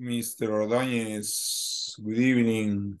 Mr. Ordañez, good evening.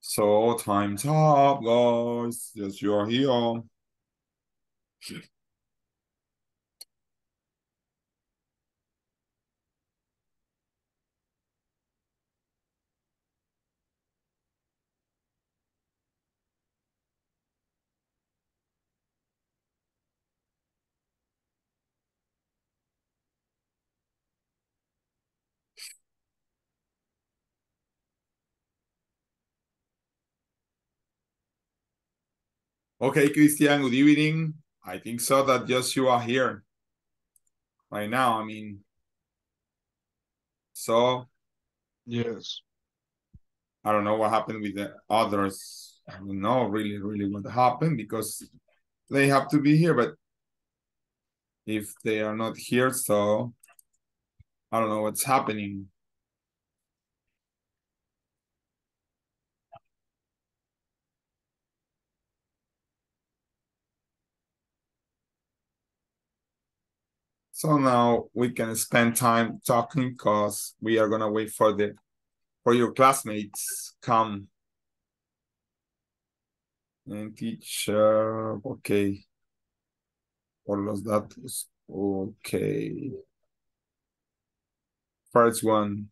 So time's up, guys. Yes, you are here. Okay, Christian, good evening. I think so that just you are here right now. I mean, so. Yes. I don't know what happened with the others. I don't know really what happened because they have to be here, but if they are not here, so I don't know what's happening. So now we can spend time talking because we are gonna wait for your classmates come and teacher. Okay, por los datos. Okay, first one.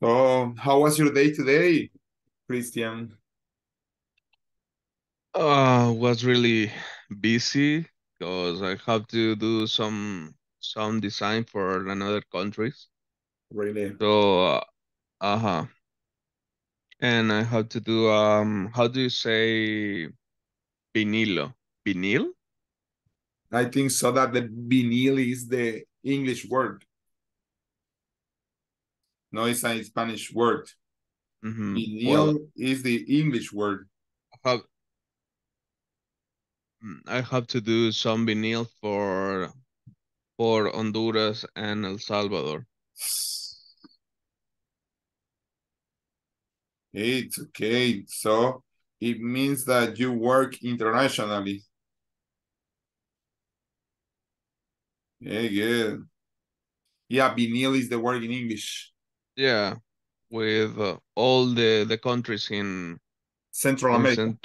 So, how was your day today, Christian? Was really busy because I have to do some design for another countries. Really? So, and I have to do how do you say vinilo? Vinyl? I think so that the vinyl is the English word. No, it's a Spanish word. Mm-hmm. Vinil is the English word. I have to do some vinyl for Honduras and El Salvador. It's okay. So it means that you work internationally. Yeah, good. Yeah, vinyl is the word in English. Yeah, with all the countries in Central America.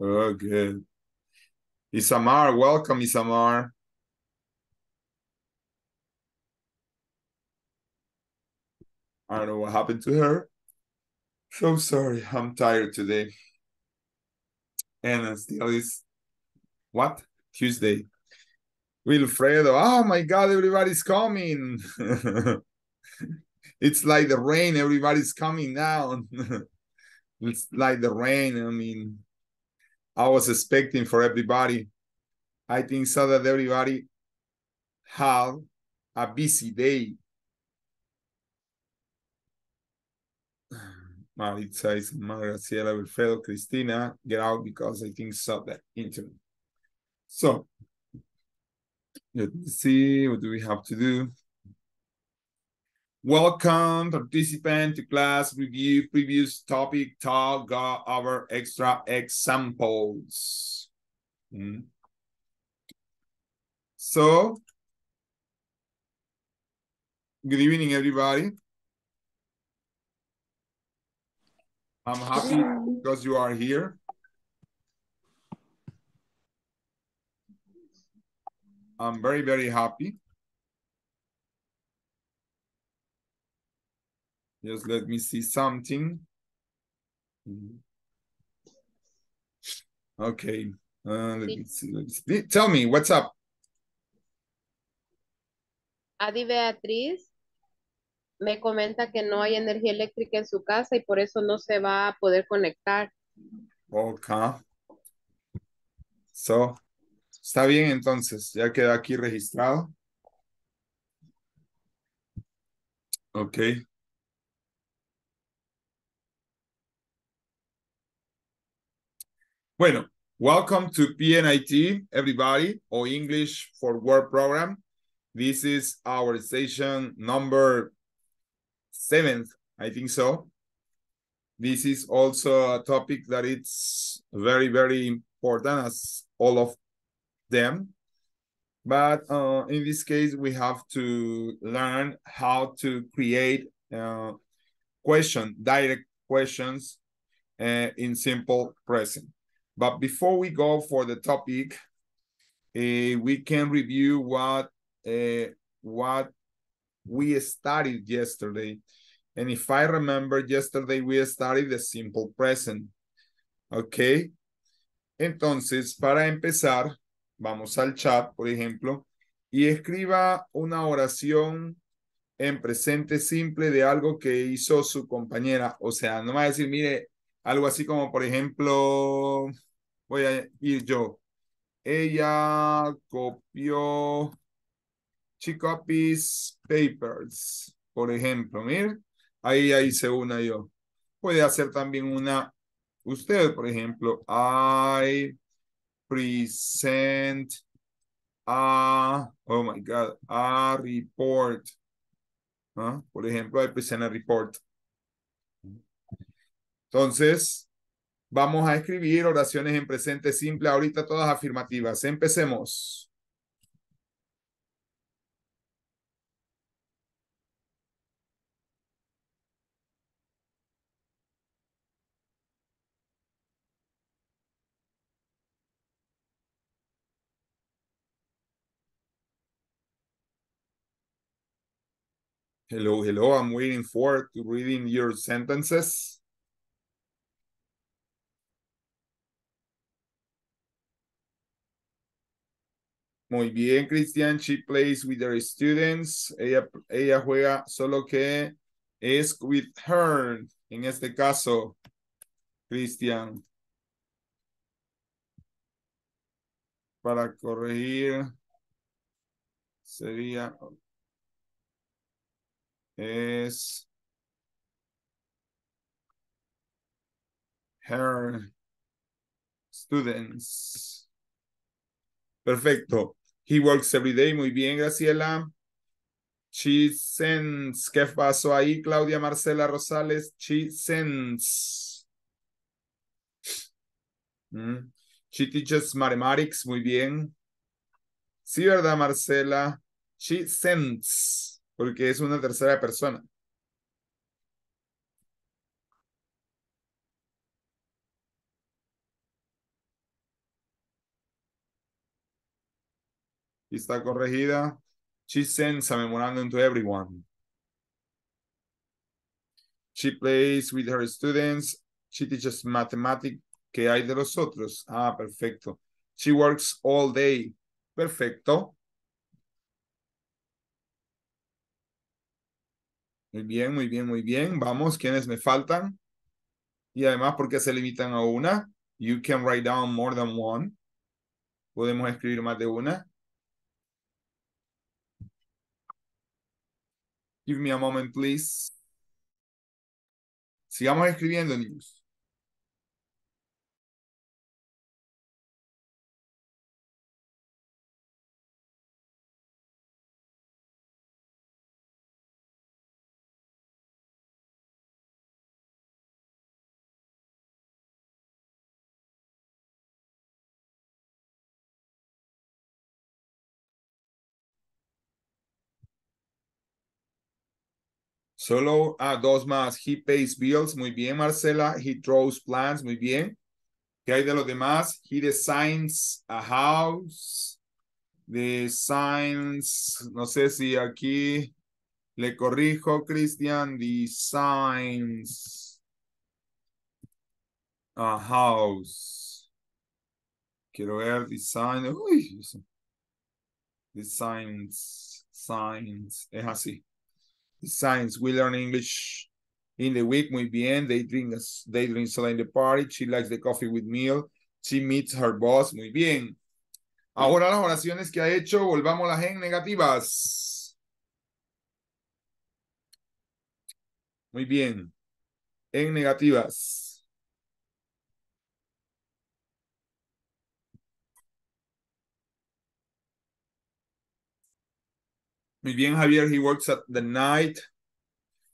Oh, good. Isamar, welcome, Isamar. I don't know what happened to her. So sorry, I'm tired today. And still is, what? Tuesday. Wilfredo, oh my God, everybody's coming. It's like the rain, everybody's coming down. It's like the rain. I mean, I was expecting for everybody. I think so that everybody have a busy day. Maritza, Isamar, Graciela, Wilfredo, Cristina, get out because I think so that internet. So, let me see, what do we have to do? Welcome, participant, to class, review, previous topic, talk, go over extra examples. So, good evening, everybody. I'm happy because you are here. I'm very, very happy. Just let me see something. Okay. Let me see. Tell me, what's up? Adi Beatriz me comenta que no hay energía eléctrica en su casa y por eso no se va a poder conectar. Okay. So, está bien entonces, ya quedó aquí registrado. Ok. Bueno, welcome to PNIT, everybody, or English for Work program. This is our session number 7th, I think so. This is also a topic that it's very, very important as all of them. But in this case, we have to learn how to create direct questions in simple present. But before we go for the topic, we can review what we studied yesterday. And if I remember, yesterday we studied the simple present. Okay. Entonces, para empezar, vamos al chat, por ejemplo, y escriba una oración en presente simple de algo que hizo su compañera. O sea, no va a decir, mire, algo así como, por ejemplo, voy a ir yo. Ella copió... She copies papers, por ejemplo. Mire, ahí ya hice una yo. Puede hacer también una usted, por ejemplo. I present a, oh my God, a report. ¿Ah? Por ejemplo, I present a report. Entonces, vamos a escribir oraciones en presente simple. Ahorita todas afirmativas. Empecemos. Hello, hello. I'm waiting forward to reading your sentences. Muy bien, Christian. She plays with her students. Ella juega, solo que es with her. En este caso, Christian. Para corregir, sería... Es her students. Perfecto. He works every day. Muy bien, Graciela. She sends. ¿Qué pasó ahí, Claudia Marcela Rosales? She sends. She teaches mathematics. Muy bien. Sí, ¿verdad, Marcela? She sends. Porque es una tercera persona. Y está corregida. She sends a memorandum to everyone. She plays with her students. She teaches mathematics. ¿Qué hay de los otros? Ah, perfecto. She works all day. Perfecto. Muy bien, muy bien, muy bien. Vamos, ¿quiénes me faltan? Y además, ¿por qué se limitan a una? You can write down more than one. Podemos escribir más de una. Give me a moment, please. Sigamos escribiendo, niños. Solo dos más. He pays bills. Muy bien, Marcela. He draws plans. Muy bien. ¿Qué hay de los demás? He designs a house. Designs. No sé si aquí le corrijo, Christian. Designs a house. Quiero ver. Design. Uy. Designs. Signs. Es así. Science, we learn English in the week, muy bien. They drink soda in the party. She likes the coffee with milk. She meets her boss, muy bien. Ahora las oraciones que ha hecho, volvámoslas en negativas. Muy bien. En negativas. Muy bien, Javier, he works at the night,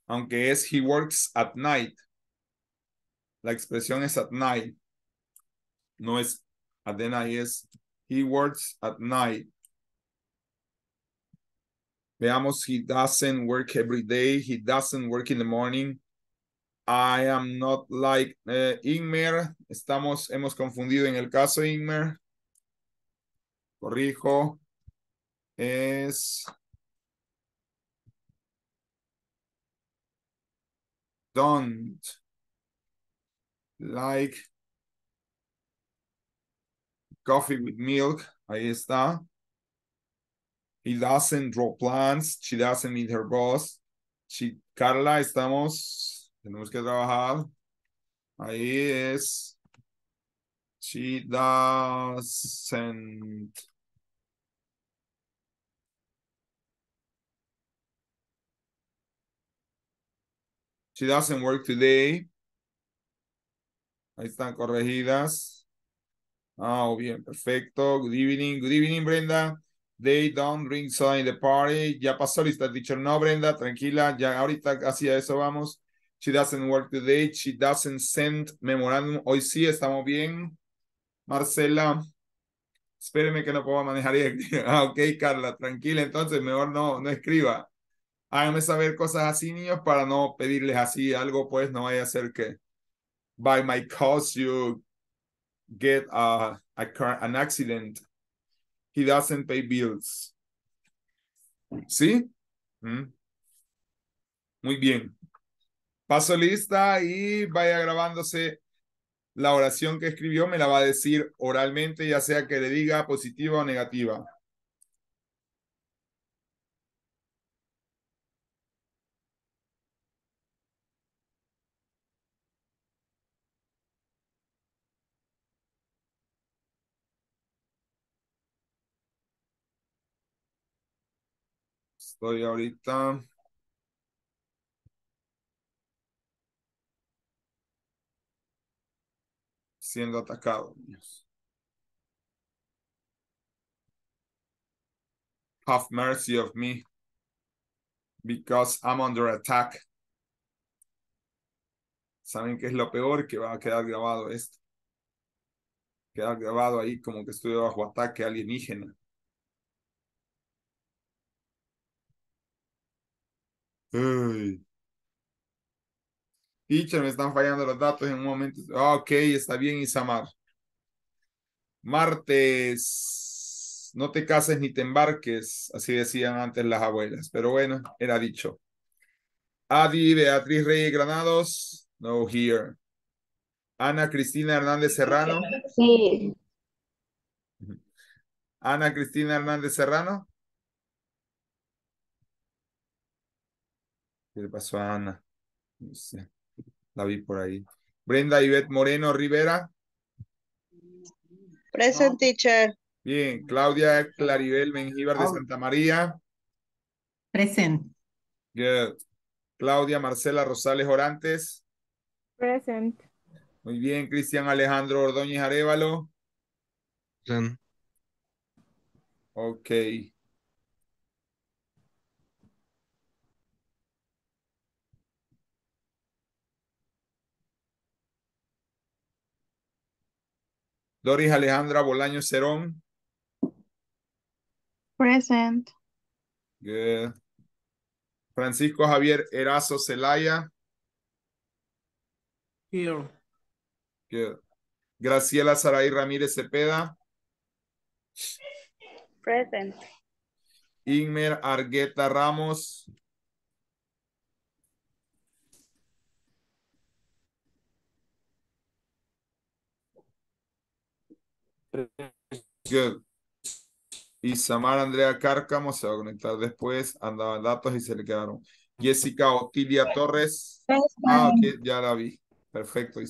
aunque es he works at night. La expresión es at night. No es at the night, es he works at night. Veamos, he doesn't work every day. He doesn't work in the morning. I am not like Ingmer. Hemos confundido en el caso Ingmer. Corrijo. Es... Don't like coffee with milk. Ahí está. He doesn't draw plans. She doesn't meet her boss. Carla, tenemos que trabajar. Ahí es. She doesn't She doesn't work today. Ahí están corregidas. Bien, perfecto. Good evening. Good evening, Brenda. They don't drink soda in the party. Ya pasó, lista, teacher. No, Brenda, tranquila. Ya ahorita hacia eso vamos. She doesn't work today. She doesn't send memorandum. Hoy sí, estamos bien. Marcela, espéreme que no puedo manejar. Ok, Carla, tranquila. Entonces, mejor no escriba. Háganme saber cosas así, niños, para no pedirles así algo, pues no vaya a ser que by my cause you get an accident. He doesn't pay bills. ¿Sí? Muy bien. Paso lista y vaya grabándose la oración que escribió. Me la va a decir oralmente, ya sea que le diga positiva o negativa. Estoy ahorita. Siendo atacado, niños. Have mercy of me, because I'm under attack. ¿Saben qué es lo peor? Que va a quedar grabado esto. Quedar grabado ahí como que estoy bajo ataque alienígena. Uy. Teacher, me están fallando los datos en un momento. Ok, está bien, Isamar. Martes, no te cases ni te embarques, así decían antes las abuelas, pero bueno, era dicho. Adi Beatriz Reyes Granados, no here. Ana Cristina Hernández Serrano. Sí. Ana Cristina Hernández Serrano. ¿Qué le pasó a Ana? No sé. La vi por ahí. Brenda Yvette Moreno Rivera. Present, teacher. Bien. Claudia Claribel Mengíbar de Santa María. Present. Good. Claudia Marcela Rosales Orantes. Present. Muy bien, Cristian Alejandro Ordóñez Arevalo. Present. Ok. Doris Alejandra Bolaños Cerón. Present. Good. Francisco Javier Erazo Celaya. Here. Good. Graciela Saray Ramírez Cepeda. Present. Ingmer Argueta Ramos. Good. Y Samar Andrea Cárcamo se va a conectar después. Andaban datos y se le quedaron. Jessica Otilia Torres. Ah, okay, ya la vi. Perfecto.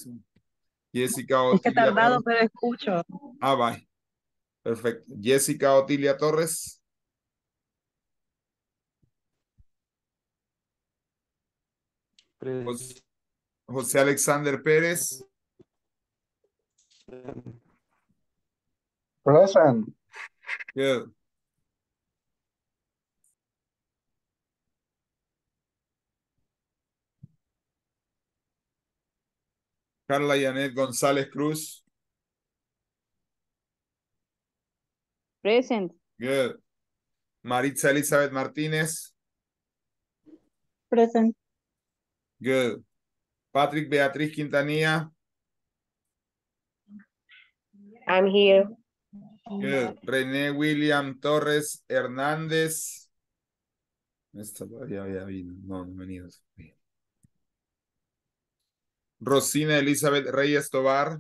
Jessica Otilia. Es que tardado, pero escucho. Ah, bye. Perfecto. Jessica Otilia Torres. José Alexander Pérez. Present. Good. Carla Yanet González Cruz. Present. Good. Maritza Elizabeth Martínez. Present. Good. Patrick Beatriz Quintanilla. I'm here. Good. René William Torres Hernández. Esta ya había venido. No, no venido. Rosina Elizabeth Reyes Tobar.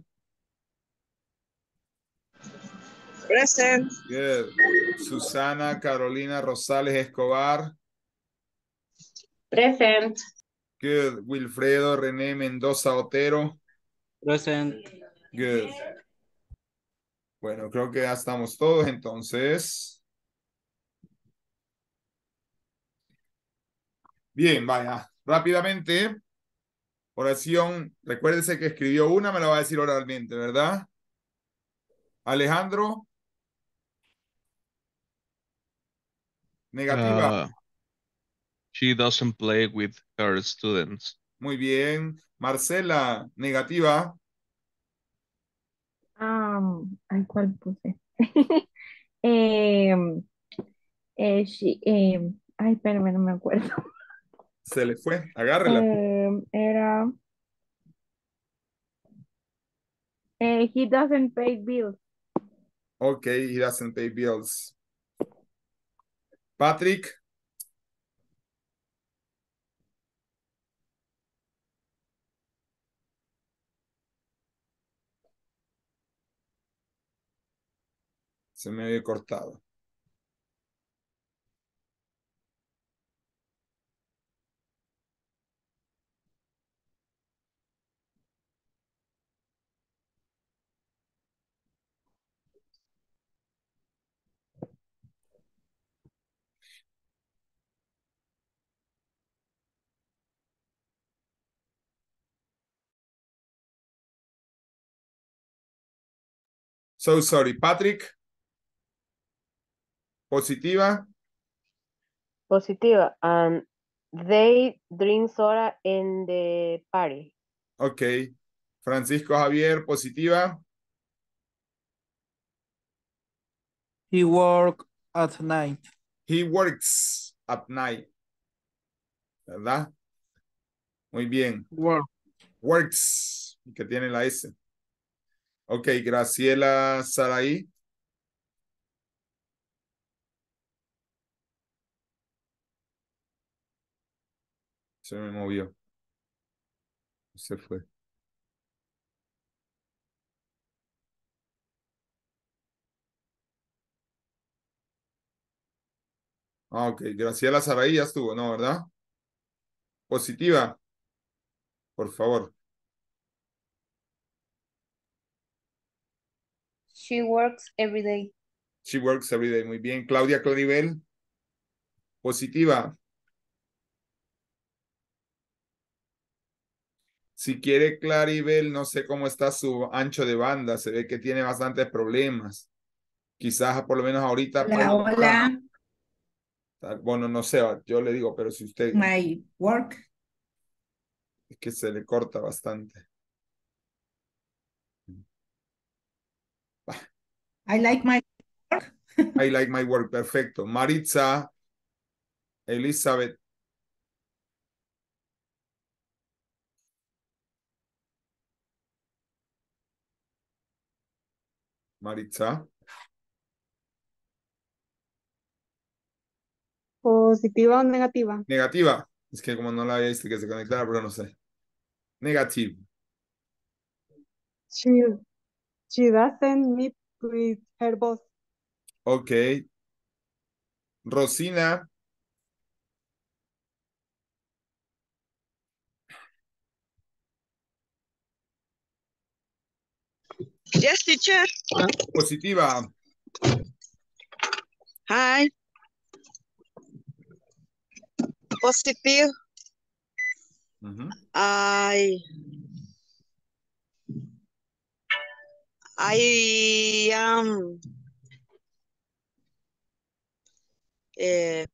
Present. Good. Susana Carolina Rosales Escobar. Present. Good. Wilfredo René Mendoza Otero. Present. Good. Bueno, creo que ya estamos todos, entonces. Bien, vaya, rápidamente. Oración, recuérdense que escribió una, me la va a decir oralmente, ¿verdad? Alejandro. Negativa. She doesn't play with her students. Muy bien. Marcela, negativa. ¿Al cuál puse? Ay, espérame, no me acuerdo. Se le fue, agárrela. Era... he doesn't pay bills. Ok, he doesn't pay bills. Patrick. Se me había cortado. So sorry, Patrick. Positiva. Positiva. They drink soda in the party. Ok. Francisco Javier, positiva. He works at night. He works at night. ¿Verdad? Muy bien. Work. Works. Que tiene la S. Ok, Graciela Saray. Se me movió. Se fue. Ah, ok. Graciela Saray ya estuvo, ¿no? ¿Verdad? Positiva. Por favor. She works every day. She works every day. Muy bien. Claudia Claribel. Positiva. Si quiere Claribel, no sé cómo está su ancho de banda. Se ve que tiene bastantes problemas. Quizás por lo menos ahorita. Hola. Bueno, no sé, yo le digo, pero si usted... My work. Es que se le corta bastante. I like my work. I like my work, perfecto. Maritza, Elizabeth. Maritza. ¿Positiva o negativa? Negativa. Es que como no la había visto que se conectara, pero no sé. Negative. She doesn't meet with her boss. Ok. Rosina. Yes, teacher. Positiva. Hi. Positive. I am a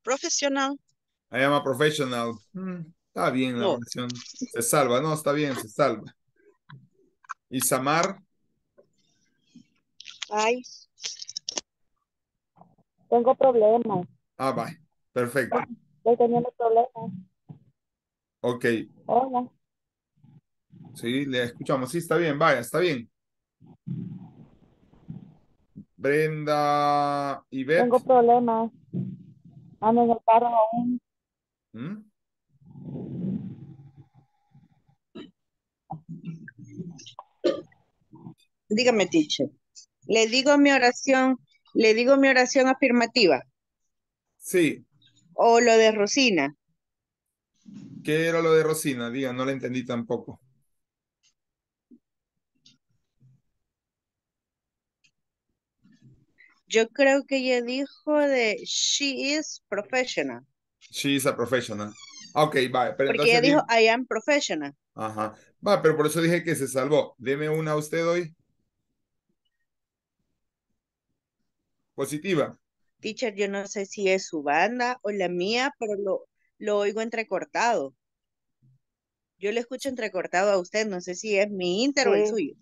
professional. I am a professional. Está bien la versión. Se salva, no, está bien, se salva. Isamar. Ay. Tengo problemas. Ah, bye. Perfecto. Estoy teniendo problemas. Ok. Hola. Sí, le escuchamos. Sí, está bien. Vaya, está bien. Brenda Yvette. Tengo problemas. Ando en el carro aún. Dígame, teacher. Le digo mi oración afirmativa. Sí. O lo de Rosina. ¿Qué era lo de Rosina? Diga, no la entendí tampoco. Yo creo que ella dijo de she is professional. She is a professional. Ok, va. Porque ella dijo I am professional. Ajá. Va, pero por eso dije que se salvó. Deme una a usted hoy. Positiva. Teacher, yo no sé si es su banda o la mía, pero lo oigo entrecortado. Yo le escucho entrecortado a usted, no sé si es mi inter o el suyo.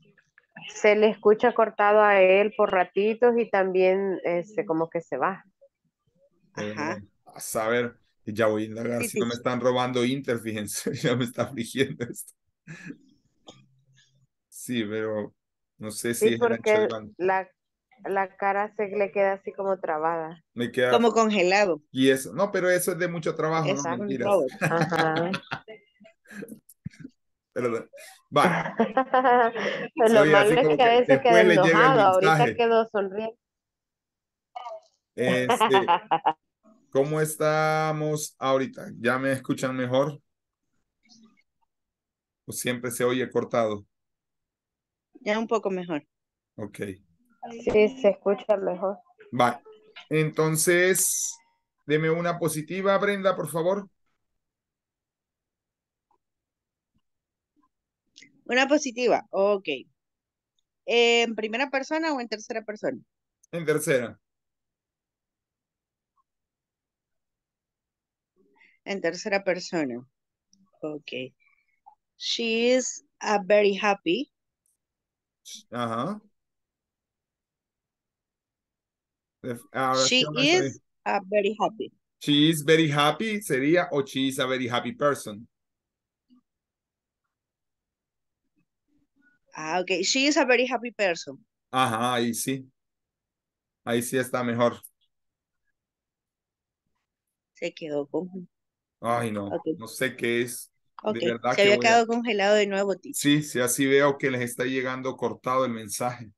Se le escucha cortado a él por ratitos y también como que se va. Ajá. A saber, ya voy a indagar si no me están robando inter, fíjense, ya me está afligiendo esto. Sí, pero no sé si es el ancho de banda. La cara se le queda así como trabada. Me queda... Como congelado. Y eso. No, pero eso es de mucho trabajo, no mentiras. Ajá. Pero, va. Lo malo es que a veces queda enojado. Ahorita quedó sonriendo. ¿Cómo estamos ahorita? ¿Ya me escuchan mejor? ¿O siempre se oye cortado? Ya un poco mejor. Ok. Sí, se escucha mejor. Vale. Entonces, deme una positiva, Brenda, por favor. Una positiva, ok. ¿En primera persona o en tercera persona? En tercera. En tercera persona. Ok. She is a very happy. Ajá. She is a very happy. She is very happy sería o she is a very happy person. Ah, ok. She is a very happy person. Ajá, ahí sí. Ahí sí está mejor. Se quedó congelado. Ay, no. Okay. No sé qué es. Okay. De verdad se había quedado congelado de nuevo, tío. Sí, sí, así veo que les está llegando cortado el mensaje.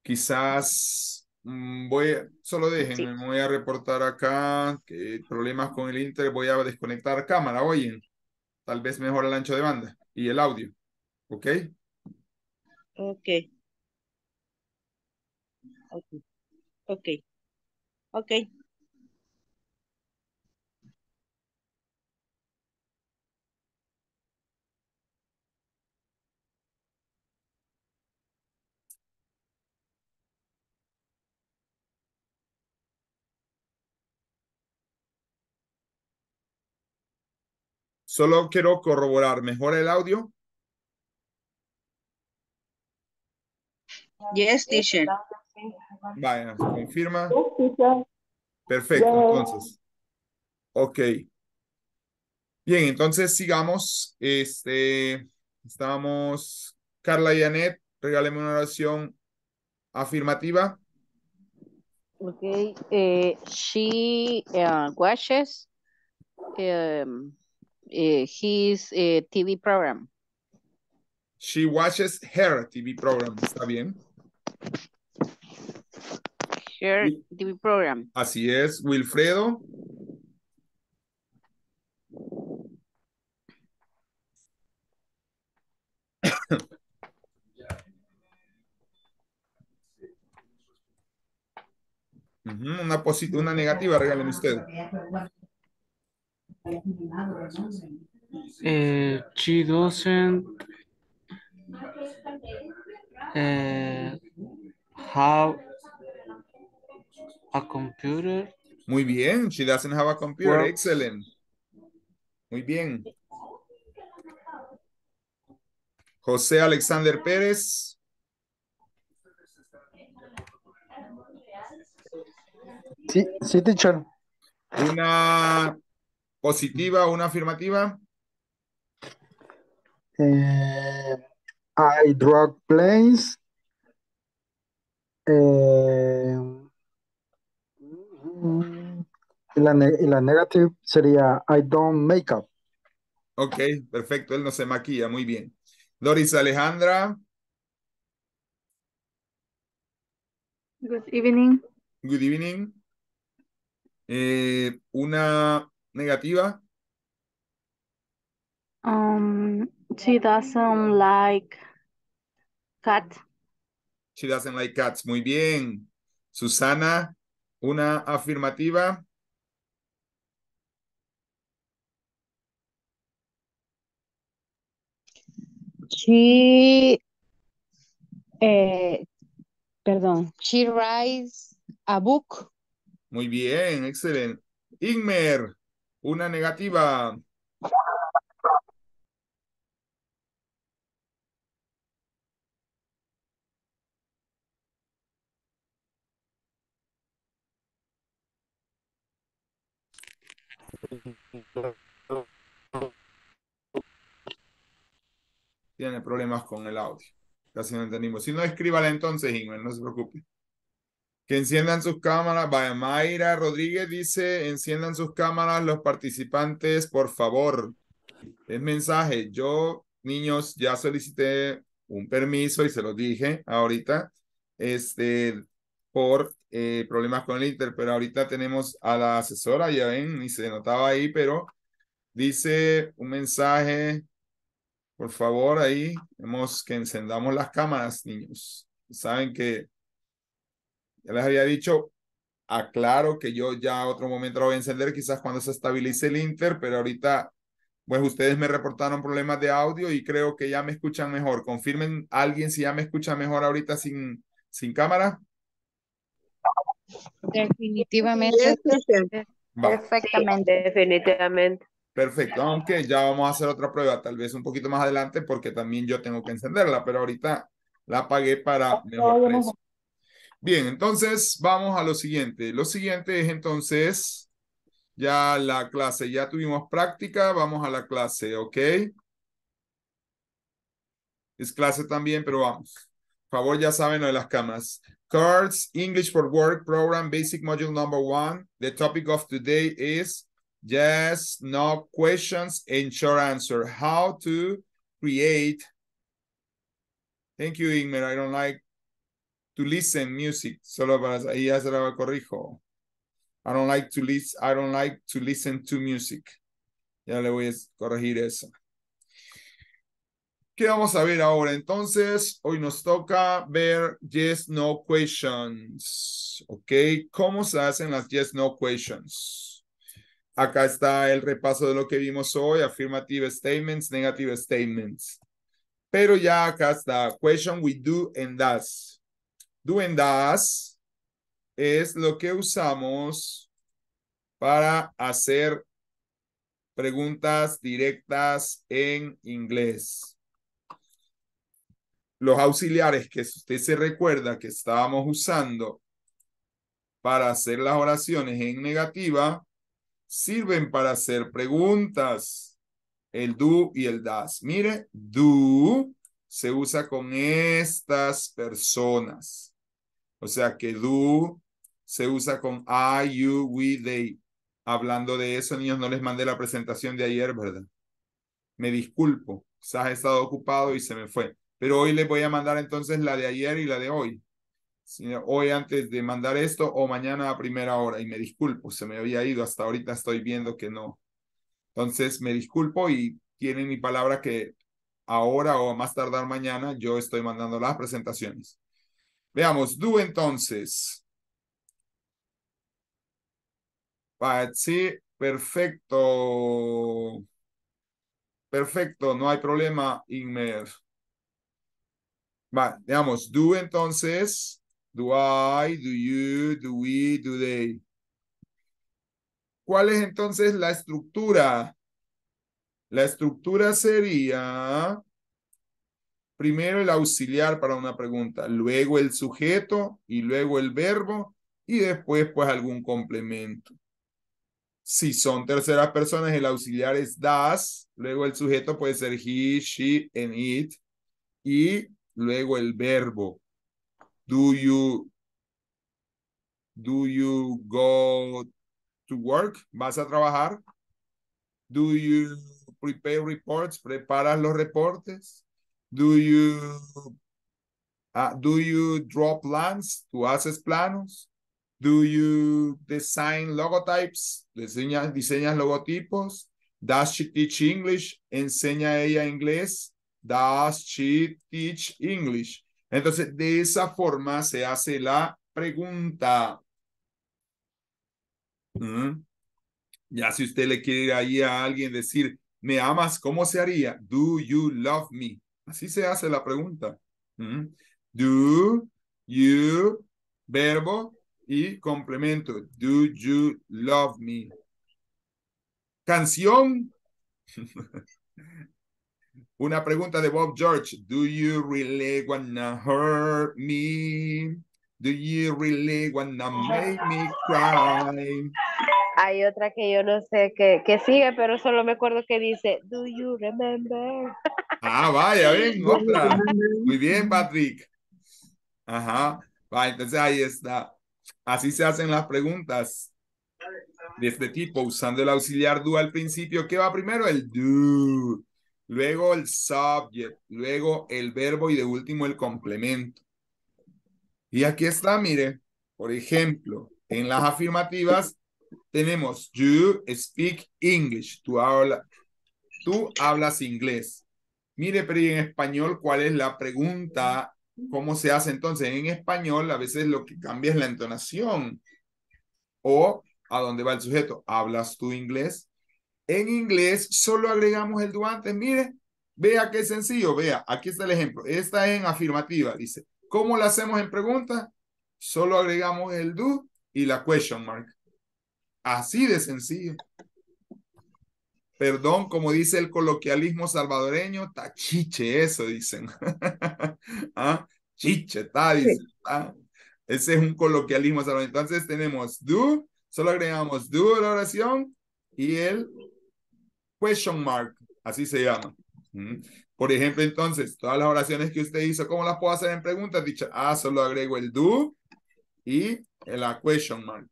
Quizás... solo déjenme, me voy a reportar acá que problemas con el inter, voy a desconectar cámara, oyen, tal vez mejor el ancho de banda y el audio, ¿ok? Ok. Ok. Ok. Ok. Solo quiero corroborar. ¿Mejora el audio? Yes, teacher. Vaya, se confirma. Perfecto, entonces. Ok. Bien, entonces sigamos. Estábamos. Carla Yanet, regáleme una oración afirmativa. Ok. She watches his TV program. She watches her TV program. ¿Está bien? Her TV program. Así es. Wilfredo. Una positiva, una negativa, regalen usted. She doesn't have a computer. Muy bien, she doesn't have a computer. Well, excellent. Muy bien. José Alexander Pérez. Sí, sí, teacher. Una positiva, una afirmativa. I draw planes. Y la negativa sería I don't make up. Ok, perfecto. Él no se maquilla. Muy bien. Doris Alejandra. Good evening. Good evening. Una negativa. She doesn't like cat. She doesn't like cats. Muy bien. Susana, una afirmativa. She writes a book. Muy bien, excelente. Ingmer, una negativa. Tiene problemas con el audio. Casi no entendimos. Si no, escríbala entonces, Ingmer, no se preocupe. Que enciendan sus cámaras. Vaya, Mayra Rodríguez dice, enciendan sus cámaras los participantes, por favor. Es mensaje. Yo, niños, ya solicité un permiso y se los dije ahorita, por problemas con el Inter, pero ahorita tenemos a la asesora, ya ven, y se notaba ahí, pero dice un mensaje, por favor, ahí, vemos que encendamos las cámaras, niños. Saben que ya les había dicho, aclaro que yo ya otro momento lo voy a encender, quizás cuando se estabilice el Inter, pero ahorita, pues ustedes me reportaron problemas de audio y creo que ya me escuchan mejor. Confirmen alguien si ya me escucha mejor ahorita sin cámara. Definitivamente. Perfectamente. Va. Definitivamente. Perfecto, aunque ya vamos a hacer otra prueba, tal vez un poquito más adelante, porque también yo tengo que encenderla, pero ahorita la apagué para mejor precio. Bien, entonces vamos a lo siguiente. Lo siguiente es entonces ya la clase. Ya tuvimos práctica, vamos a la clase, ¿ok? Es clase también, pero vamos. Por favor, ya saben lo de las cámaras. Cards, English for Work Program, Basic Module Number 1. The topic of today is yes, no questions and short answer. How to create. Thank you, Ingmer. I don't like to listen music, solo para ahí ya se la corrijo. I don't like to listen to music. Ya le voy a corregir eso. ¿Qué vamos a ver ahora? Entonces, hoy nos toca ver yes, no questions. ¿Ok? ¿Cómo se hacen las yes, no questions? Acá está el repaso de lo que vimos hoy. Affirmative statements, negative statements. Pero ya acá está. Question with do and does. Do and does es lo que usamos para hacer preguntas directas en inglés. Los auxiliares que usted se recuerda que estábamos usando para hacer las oraciones en negativa sirven para hacer preguntas. El do y el das. Mire, do se usa con estas personas. O sea que do se usa con I, you, we, they. Hablando de eso, niños, no les mandé la presentación de ayer, ¿verdad? Me disculpo, quizás he estado ocupado y se me fue. Pero hoy les voy a mandar entonces la de ayer y la de hoy. Hoy antes de mandar esto o mañana a primera hora. Y me disculpo, se me había ido. Hasta ahorita estoy viendo que no. Entonces me disculpo y tienen mi palabra que ahora o a más tardar mañana yo estoy mandando las presentaciones. Veamos, do entonces. Sí, perfecto. Perfecto, no hay problema, Ingmer. Va, veamos, do entonces. Do I, do you, do we, do they. ¿Cuál es entonces la estructura? La estructura sería primero el auxiliar para una pregunta, luego el sujeto y luego el verbo y después pues algún complemento. Si son terceras personas, el auxiliar es das, luego el sujeto puede ser he, she, and it, y luego el verbo. Do you go to work? ¿Vas a trabajar? Do you prepare reports? ¿Preparas los reportes? Do you draw plans? ¿Tú haces planos? Do you design logotypes? ¿Diseñas logotipos? Does she teach English? ¿Enseña ella inglés? Does she teach English? Entonces, de esa forma se hace la pregunta. Ya si usted le quiere ir ahí a alguien decir, ¿me amas? ¿Cómo se haría? Do you love me? Así se hace la pregunta. Do you, verbo, y complemento. Do you love me? Canción. Una pregunta de Bob George. Do you really wanna hurt me? Do you really wanna make me cry? Hay otra que yo no sé que sigue, pero solo me acuerdo que dice do you remember? Ah, vaya, ven, otra. Muy bien, Patrick. Ajá. Va, entonces ahí está. Así se hacen las preguntas de este tipo, usando el auxiliar do al principio. ¿Qué va primero? El do, luego el subject, luego el verbo y de último el complemento. Y aquí está, mire, por ejemplo, en las afirmativas tenemos you speak English, tú hablas inglés. Mire, pero en español, ¿cuál es la pregunta? ¿Cómo se hace entonces? En español a veces lo que cambia es la entonación. O a dónde va el sujeto. ¿Hablas tú inglés? En inglés solo agregamos el do antes. Mire, vea qué sencillo. Vea, aquí está el ejemplo. Esta es en afirmativa. Dice, ¿cómo la hacemos en pregunta? Solo agregamos el do y la question mark. Así de sencillo. Perdón, como dice el coloquialismo salvadoreño, tachiche eso, dicen. ¿Ah? Chiche, está, dicen. ¿Ah? Ese es un coloquialismo salvadoreño. Entonces tenemos do, solo agregamos do a la oración y el question mark, así se llama. Por ejemplo, entonces, todas las oraciones que usted hizo, ¿cómo las puedo hacer en preguntas? Dicho, ah, solo agrego el do y la question mark.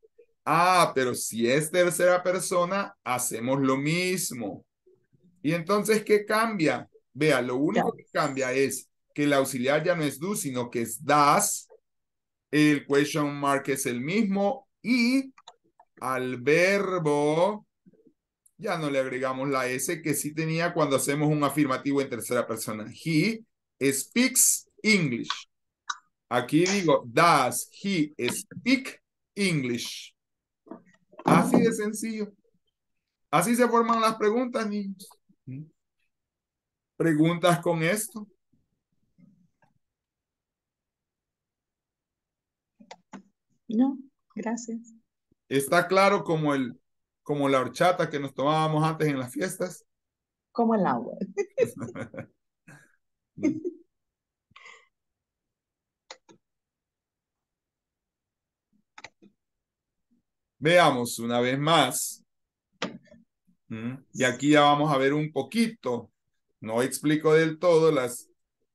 Ah, pero si es tercera persona, hacemos lo mismo. Y entonces, ¿qué cambia? Vea, lo único que cambia es que el auxiliar ya no es do, sino que es das. El question mark es el mismo. Y al verbo ya no le agregamos la S que sí tenía cuando hacemos un afirmativo en tercera persona. He speaks English. Aquí digo, does he speak English? Así de sencillo. Así se forman las preguntas, niños. ¿Preguntas con esto? No, gracias. Está claro como el, Como la horchata que nos tomábamos antes en las fiestas. Como el agua. Veamos una vez más. Y aquí ya vamos a ver un poquito. No explico del todo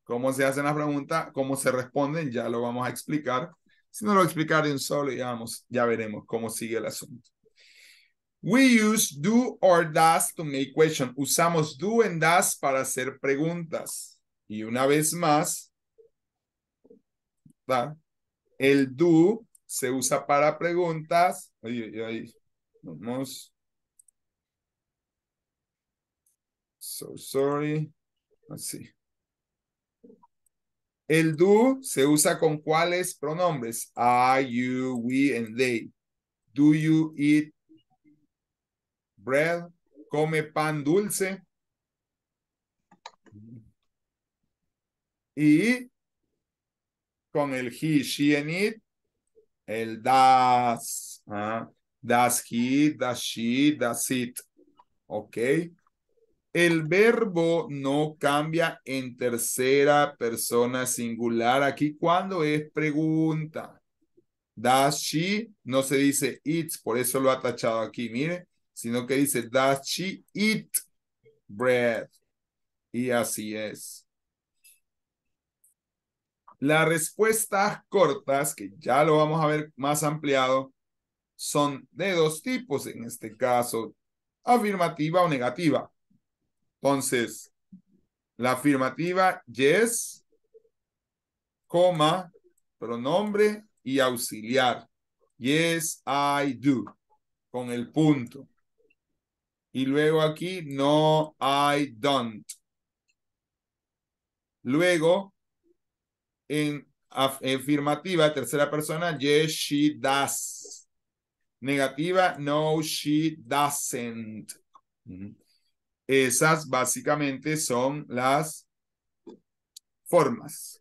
cómo se hacen las preguntas, cómo se responden, ya lo vamos a explicar. Si no lo explicar de un solo, ya veremos cómo sigue el asunto. We use do or does to make questions. Usamos do and does para hacer preguntas. Y una vez más, ¿verdad? El do se usa para preguntas. Vamos. So sorry. Así. El do se usa con cuáles pronombres? I, you, we, and they. Do you eat bread? Come pan dulce. Y con el he, she, and it, el does. Does he, does she, does it. Ok. El verbo no cambia en tercera persona singular. Aquí cuando es pregunta. Does she, no se dice it's, por eso lo ha tachado aquí, mire. Sino que dice, does she eat bread? Y así es. Las respuestas cortas, que ya lo vamos a ver más ampliado, son de dos tipos en este caso. Afirmativa o negativa. Entonces, la afirmativa, yes, coma, pronombre y auxiliar. Yes, I do, con el punto. Y luego aquí, no, I don't. Luego, en afirmativa, tercera persona, yes, she does. Negativa, no, she doesn't. Esas básicamente son las formas.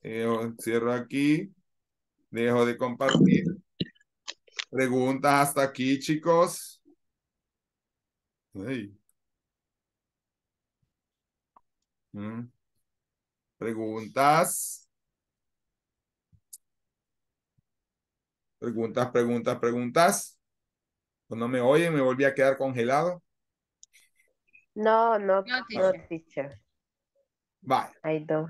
Cierro aquí. Dejo de compartir. Preguntas hasta aquí, chicos. Hey. Preguntas. Preguntas. No me oyen, me volví a quedar congelado. No, teacher. Bye. I don't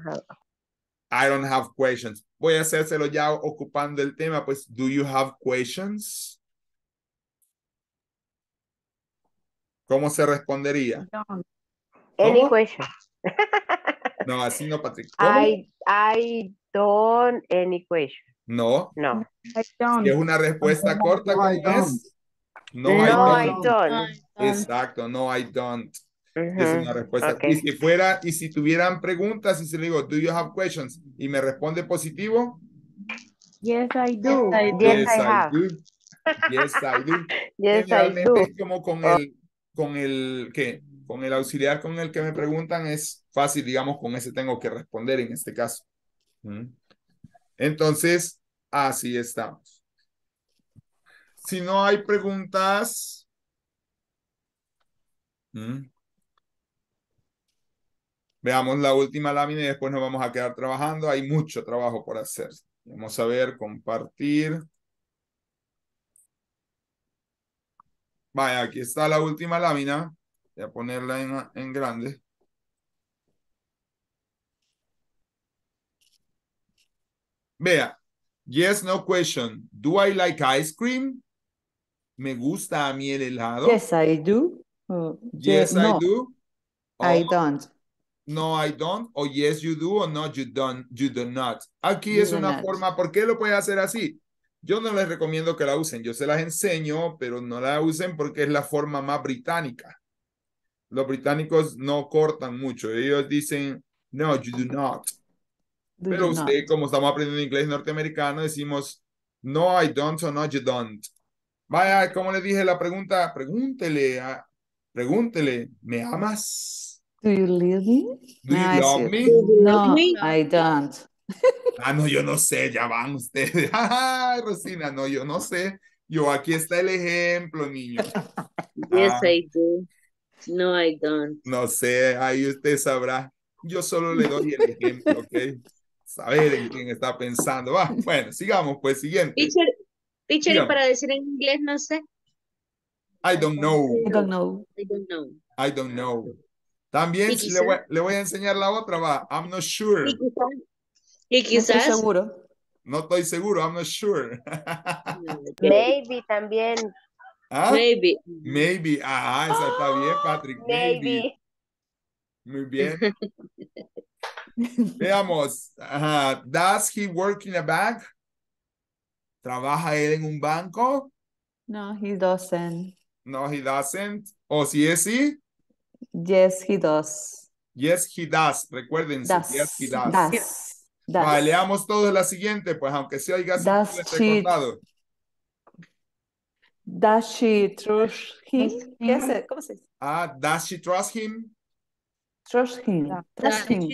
have questions. Voy a hacérselo ya ocupando el tema, pues, do you have questions? ¿Cómo se respondería? Any questions. No, así no, Patrick. I don't any questions. No. I don't. Es una respuesta corta, ¿cómo es? No, I don't. Exacto, no, I don't. Es una respuesta. Okay. Y si tuvieran preguntas, y se le digo, do you have questions? Y me responde positivo. Yes, I do. Yes, I do. Yes, I do. Es como con el auxiliar con el que me preguntan es fácil, digamos, con ese tengo que responder en este caso. Entonces, así estamos. Si no hay preguntas, veamos la última lámina y después nos vamos a quedar trabajando. Hay mucho trabajo por hacer. Vamos a ver, compartir. Vaya, aquí está la última lámina. Voy a ponerla en grande. Vea. Yes, no question. Do I like ice cream? ¿Me gusta a mí el helado? Yes, I do. Yes, I do. Oh, I don't. No, I don't. O yes, you do. O no, you don't. You do not. Aquí es una forma. ¿Por qué lo puede hacer así? Yo no les recomiendo que la usen. Yo se las enseño, pero no la usen porque es la forma más británica. Los británicos no cortan mucho. Ellos dicen, no, you do not. Pero usted, como estamos aprendiendo inglés norteamericano, decimos, no, I don't o no, you don't. Vaya, como les dije, la pregunta, pregúntele, ¿me amas? Do you love me? Do you love me? I don't. Yo no sé, ya van ustedes. Ay, Rosina, no, yo no sé. Yo, aquí está el ejemplo, niño. Yes, I do. No, I don't. No sé, ahí usted sabrá. Yo solo le doy el ejemplo, ¿ok? Saber en quién está pensando. Ah, bueno, sigamos, pues, siguiente. Teacher, ¿y para decir en inglés no sé? I don't know. I don't know. I don't know. I don't know. También si le voy a enseñar la otra, va. I'm not sure. Y quizás. No estoy seguro. No estoy seguro, I'm not sure. Maybe también. ¿Ah? Maybe. Maybe. Ah, esa está bien, Patrick. Maybe. Muy bien. Veamos. Does he work in a bank? ¿Trabaja él en un banco? No, he doesn't. No, he doesn't. ¿O si es sí? Yes, he does. Yes, he does. Recuerden, yes, he does. Does. Vale, leamos todos la siguiente, pues, aunque se oiga siempre cortado. Does she trust him? ¿Cómo se dice? Ah, does she trust him? Trust him. Trust him.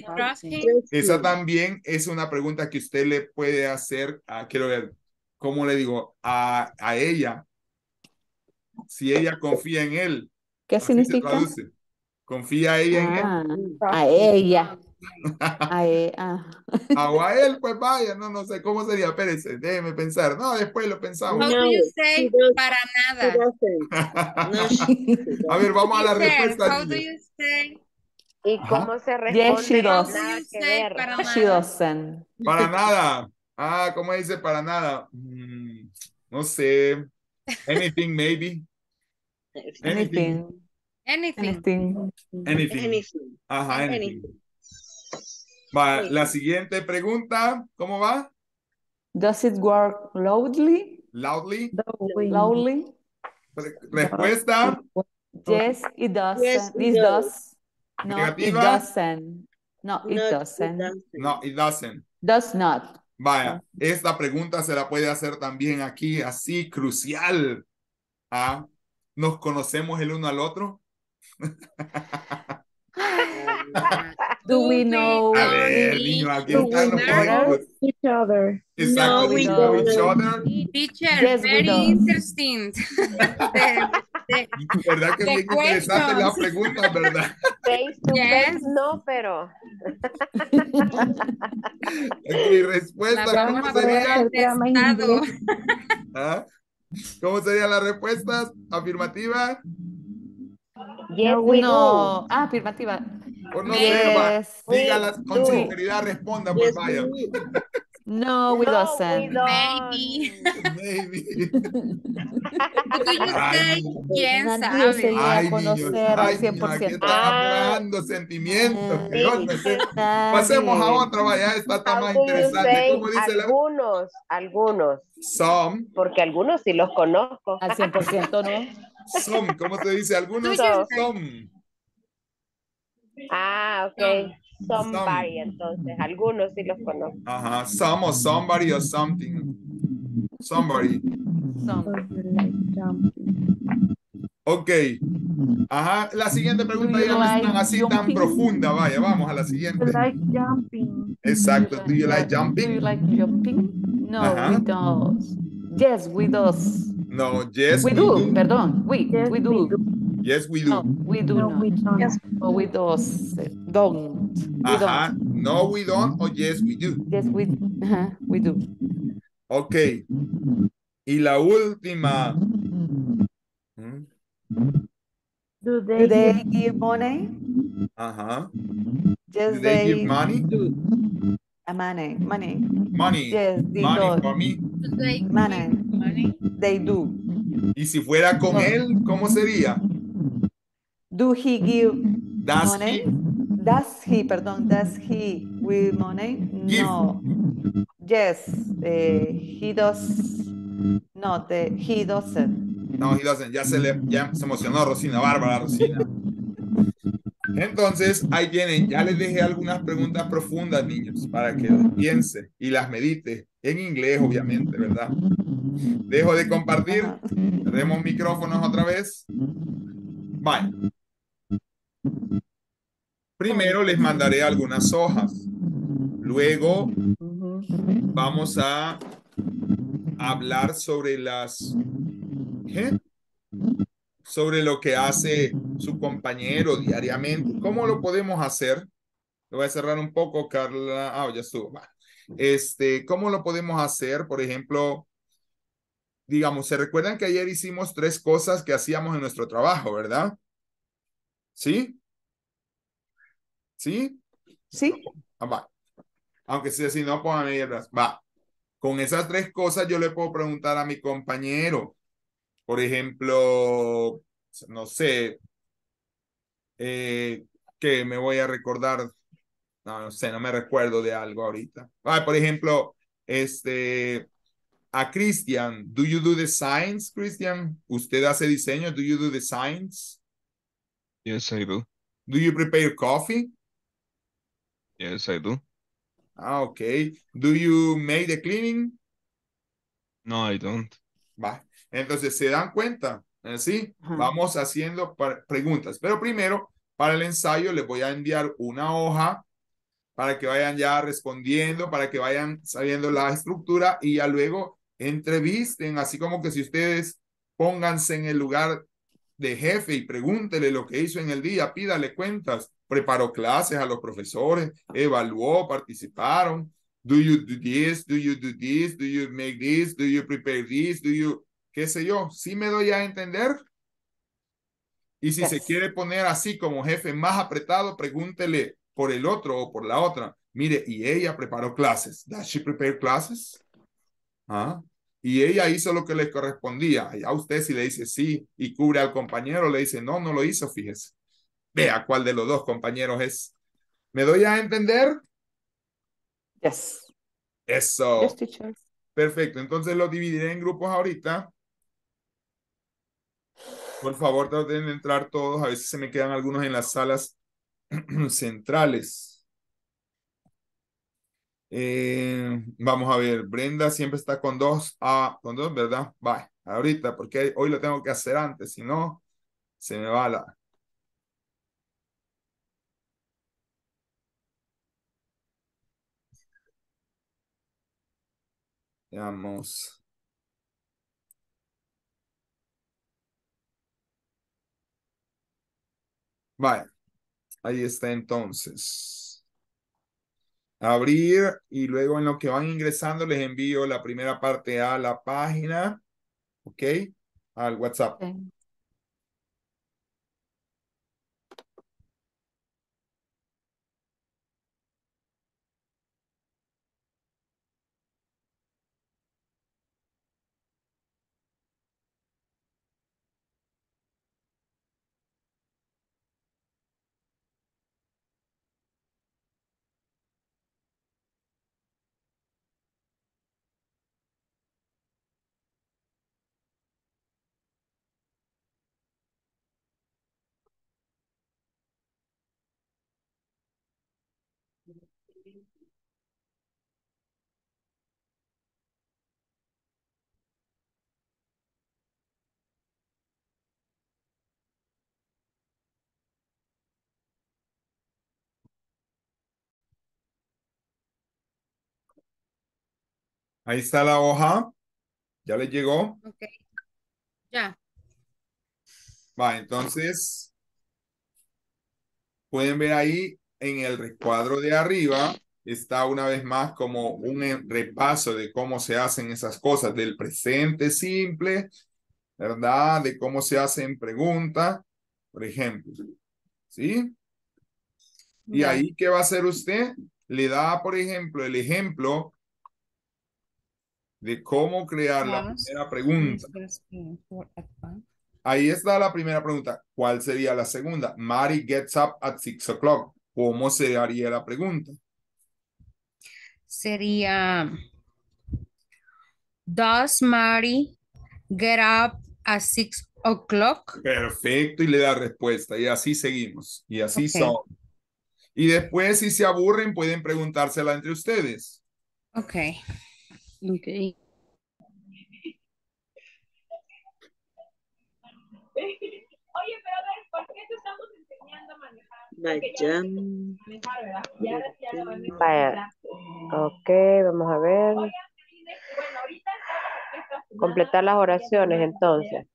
Esa también es una pregunta que usted le puede hacer, quiero ver, ¿cómo le digo? A ella. Si ella confía en él. ¿Qué así significa? Confía ella en él. A ella. A ella. O a él, pues vaya, no sé cómo sería. Espérense, déjeme pensar. No, después lo pensamos. No, para nada. A ver, vamos a la respuesta. How do you say? ¿Y cómo se responde? She doesn't. Para nada. Ah, ¿cómo dice para nada? No sé. Anything, maybe. Anything. Anything. Anything. Ajá, anything. Va, la siguiente pregunta, ¿cómo va? Does it work loudly? Loudly. Loudly. Respuesta. Yes, it does. Yes, it does. No, it doesn't. No, it doesn't. No, it doesn't. Does not. Vaya, esta pregunta se la puede hacer también aquí, así, crucial. ¿Ah? ¿Nos conocemos el uno al otro? Do we know? A ver, niño, aquí están los amigos. Each other. Exacto, no, we know each other. Teacher, yes, very interesting. ¿Verdad que bien interesante las preguntas, verdad? Face to face, no, pero. Mi respuesta, ¿cómo sería? ¿Ah? ¿Cómo sería la respuesta? ¿Afirmativa? Yes, we know. Ah, afirmativa. Por no ver, dígalas con sinceridad, responda, pues vaya. No, we doesn't. Maybe. Maybe. ¿Quién sabe? Ay, conocer al 100%. Está hablando sentimientos. Pasemos a otra, vaya, esta está más interesante. ¿Cómo dice la? Algunos. Some. Porque algunos sí los conozco. Al 100% no. Some, ¿cómo se dice? Algunos some. Ah, ok. Somebody, entonces. Algunos sí los conozco. Ajá. Some o somebody o something. Somebody. Ok. Ajá. La siguiente pregunta ya no es tan así tan profunda. Vaya, vamos a la siguiente. Do you like jumping? Exacto. Do you like jumping? Do you like jumping? No, ajá. We don't. Yes, we do. No, yes, we do. Perdón. We do. Yes, we do. No, we do. No, not. We don't. Yes, oh, we don't. We don't. No, we don't. O yes, we do. Yes, we do. We do. Ok. Y la última. Do they give money? Yes, do they give money? Do. Money. Yes, they money do. For me. Do they money. They do. Y si fuera con él, ¿cómo sería? Do he give does money? He? Does he give money? Give. No. Yes. He does not. He doesn't. No, he doesn't. Ya se emocionó Rosina, Bárbara Rosina. Entonces, ahí tienen. Ya les dejé algunas preguntas profundas, niños, para que las piensen y las mediten. En inglés, obviamente, ¿verdad? Dejo de compartir. Tenemos micrófonos otra vez. Vale. Primero les mandaré algunas hojas. Luego vamos a hablar sobre las ¿eh? Sobre lo que hace su compañero diariamente. ¿Cómo lo podemos hacer? Lo voy a cerrar un poco, Carla. Ah, ya estuvo. Va. ¿Cómo lo podemos hacer? Por ejemplo, digamos, ¿se recuerdan que ayer hicimos 3 cosas que hacíamos en nuestro trabajo, verdad? ¿Sí? ¿Sí? Sí. Ah, va. Aunque sea así, no pongan mierdas. Va. Con esas 3 cosas yo le puedo preguntar a mi compañero. Por ejemplo, no sé, que me voy a recordar, no sé, no me recuerdo de algo ahorita. Ah, por ejemplo, a Christian, do you do the signs, Christian? ¿Usted hace diseño? Do you do the signs? Yes, I do. Do you prepare coffee? Yes, I do. Ah, okay. Do you make the cleaning? No, I don't. Bye. Entonces, ¿se dan cuenta? ¿Sí? Vamos haciendo preguntas. Pero primero, para el ensayo, les voy a enviar una hoja para que vayan ya respondiendo, para que vayan sabiendo la estructura y ya luego entrevisten, así como que si ustedes pónganse en el lugar de jefe y pregúntele lo que hizo en el día, pídale cuentas, preparó clases a los profesores, evaluó, participaron. Do you do this? Do you do this? Do you make this? Do you prepare this? Do you... qué sé yo, ¿sí me doy a entender? Y si se quiere poner así como jefe más apretado, pregúntele por el otro o por la otra. Mire, y ella preparó clases. ¿Does she prepare classes? ¿Ah? Y ella hizo lo que le correspondía. Y a usted si le dice sí y cubre al compañero, le dice no, no lo hizo, fíjese. Vea cuál de los dos compañeros es. ¿Me doy a entender? Yes. Eso. Yes, teacher. Perfecto, entonces lo dividiré en grupos ahorita. Por favor, traten de entrar todos. A veces se me quedan algunos en las salas centrales. Vamos a ver. Brenda siempre está con 2. Ah, con 2, ¿verdad? Bye. Ahorita, porque hoy lo tengo que hacer antes. Si no, se me va la... Veamos... Vale, ahí está entonces. Abrir y luego en lo que van ingresando les envío la primera parte a la página, ¿ok? Al WhatsApp. Okay. Ahí está la hoja. ¿Ya le llegó? Ok. Ya. Va, entonces pueden ver ahí en el recuadro de arriba está una vez más como un repaso de cómo se hacen esas cosas del presente simple, ¿verdad? De cómo se hacen preguntas, por ejemplo. ¿Sí? Y ahí, ¿qué va a hacer usted? Le da, por ejemplo, el ejemplo de cómo crear la primera pregunta. Ahí está la primera pregunta. ¿Cuál sería la segunda? Mary gets up at 6 o'clock. ¿Cómo se haría la pregunta? Sería, ¿does Mary get up at 6 o'clock? Perfecto, y le da respuesta. Y así seguimos. Y así son. Y después, si se aburren, pueden preguntársela entre ustedes. Ok. Okay. Oye, pero a ver, ¿por qué te estamos enseñando a manejar? Ok, vamos a ver. Completar las oraciones, entonces.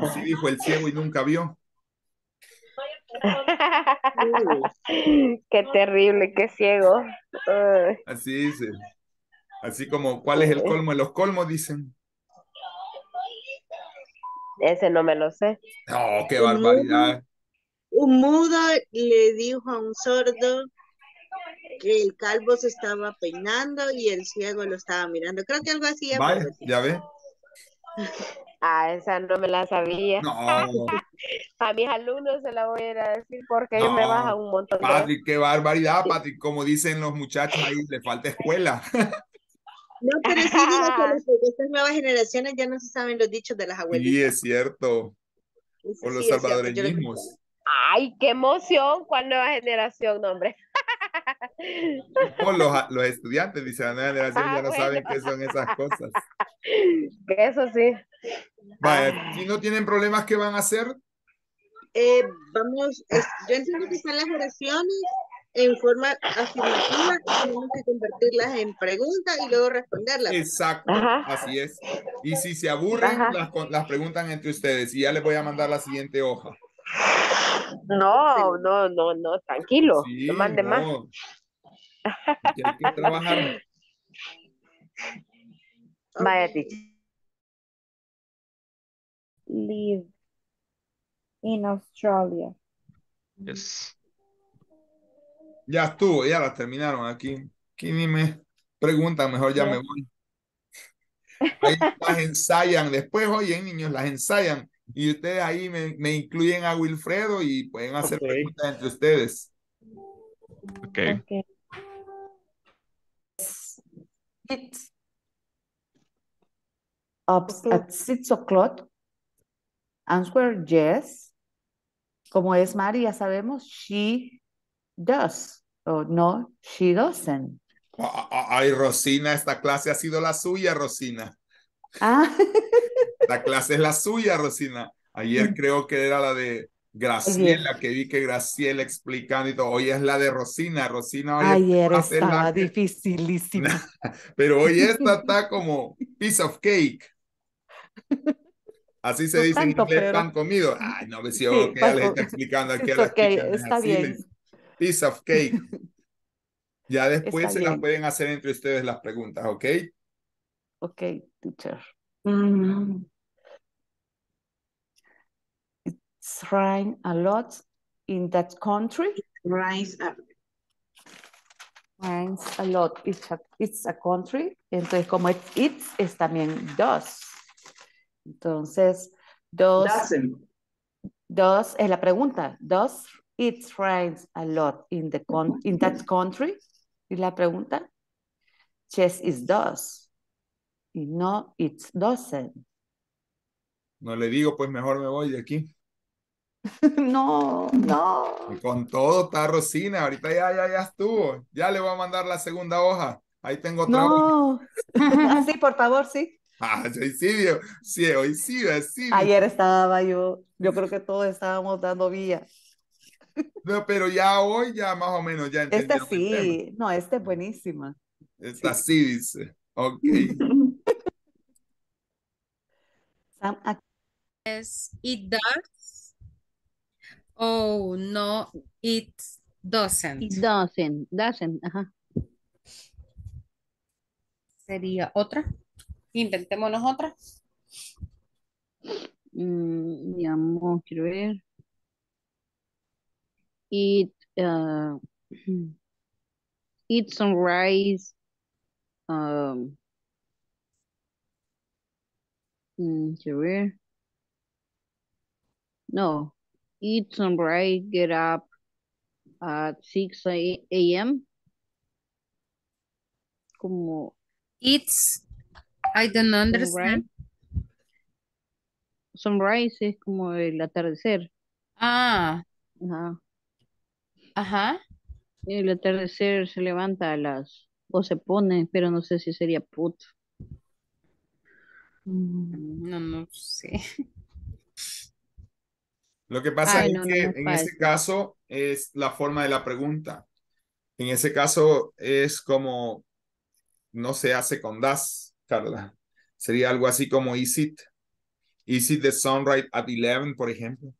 Así dijo el ciego y nunca vio. Qué terrible, qué ciego. Así dice. Así como, ¿cuál es el colmo de los colmos? Dicen. Ese no me lo sé. No, qué barbaridad. Un mudo le dijo a un sordo que el calvo se estaba peinando y el ciego lo estaba mirando. Creo que algo así. Vaya, ya ve. Ah, esa no me la sabía. No. A mis alumnos se la voy a ir a decir porque ellos me bajan un montón. Patrick, qué barbaridad, Patrick. Como dicen los muchachos ahí, le falta escuela. No, pero sí digo que estas nuevas generaciones ya no se saben los dichos de las abuelitas. Sí, es cierto. Eso o los salvadoreñismos. Ay, qué emoción. ¿Cuál nueva generación, hombre? O los estudiantes, dice la nueva generación, ya no saben qué son esas cosas. Eso sí. Vaya, si no tienen problemas, ¿qué van a hacer? Vamos, yo entiendo que están las oraciones en forma afirmativa, tenemos que convertirlas en preguntas y luego responderlas. Exacto, así es. Y si se aburren, las preguntan entre ustedes y ya les voy a mandar la siguiente hoja. No, no, no, no, tranquilo. Sí, no mande más. Porque hay que trabajar. Vaya, live in Australia. Yes. Ya estuvo, ya las terminaron aquí. Aquí ni me preguntan, mejor ya me voy. Ahí las ensayan. Después, oye, niños, las ensayan. Y ustedes ahí me incluyen a Wilfredo y pueden hacer preguntas entre ustedes. Ok. It's up at 6 o'clock. Answer yes. Como es Mari, ya sabemos, she does. O no, she doesn't. Ay, Rosina, esta clase ha sido la suya, Rosina. Ah. La clase es la suya, Rosina. Ayer creo que era la de Graciela, que vi que Graciela explicando y todo. Hoy es la de Rosina. Rosina hoy ayer estaba la... dificilísima. Pero hoy esta está como piece of cake. Así se dice en inglés, pero... pan comido. Ay, no me siento que ya les está explicando aquí a las chicas. Está bien. Piece of cake. Ya después está las pueden hacer entre ustedes las preguntas, ¿ok? Ok, teacher. It's rain a lot in that country. Rains a lot. It's a country. Entonces, como it's es también does. Entonces, does es la pregunta. Does it rains a lot in that country? Es la pregunta. Yes, it does. Y no, it doesn't. No le digo, pues mejor me voy de aquí. No, no. Y con todo está Rosina. Ahorita ya estuvo. Ya le voy a mandar la segunda hoja. Ahí tengo otra hoja. No. Sí, por favor, sí. Ah, hoy sí. Ayer estaba yo creo que todos estábamos dando vía. No, pero ya hoy, ya más o menos, ya entendí. Esta sí. No, esta es buenísima. Esta sí dice. Ok. Yes, it does. Oh, no, it doesn't. It doesn't, ajá. Sería otra. Inventémonos otra. Mi amor, quiero ver. It's sunrise. No, it's sunrise. Get up at 6 a.m. Como it's. I don't understand. Sunrise es como el atardecer. Ah. Ajá. Ajá. El atardecer se levanta a las, o se pone, pero no sé si sería put. No sé. Lo que pasa es que en ese caso es la forma de la pregunta. En ese caso es como, no se hace con das, Carla. Sería algo así como is it. Is it the sunrise at 11, por ejemplo?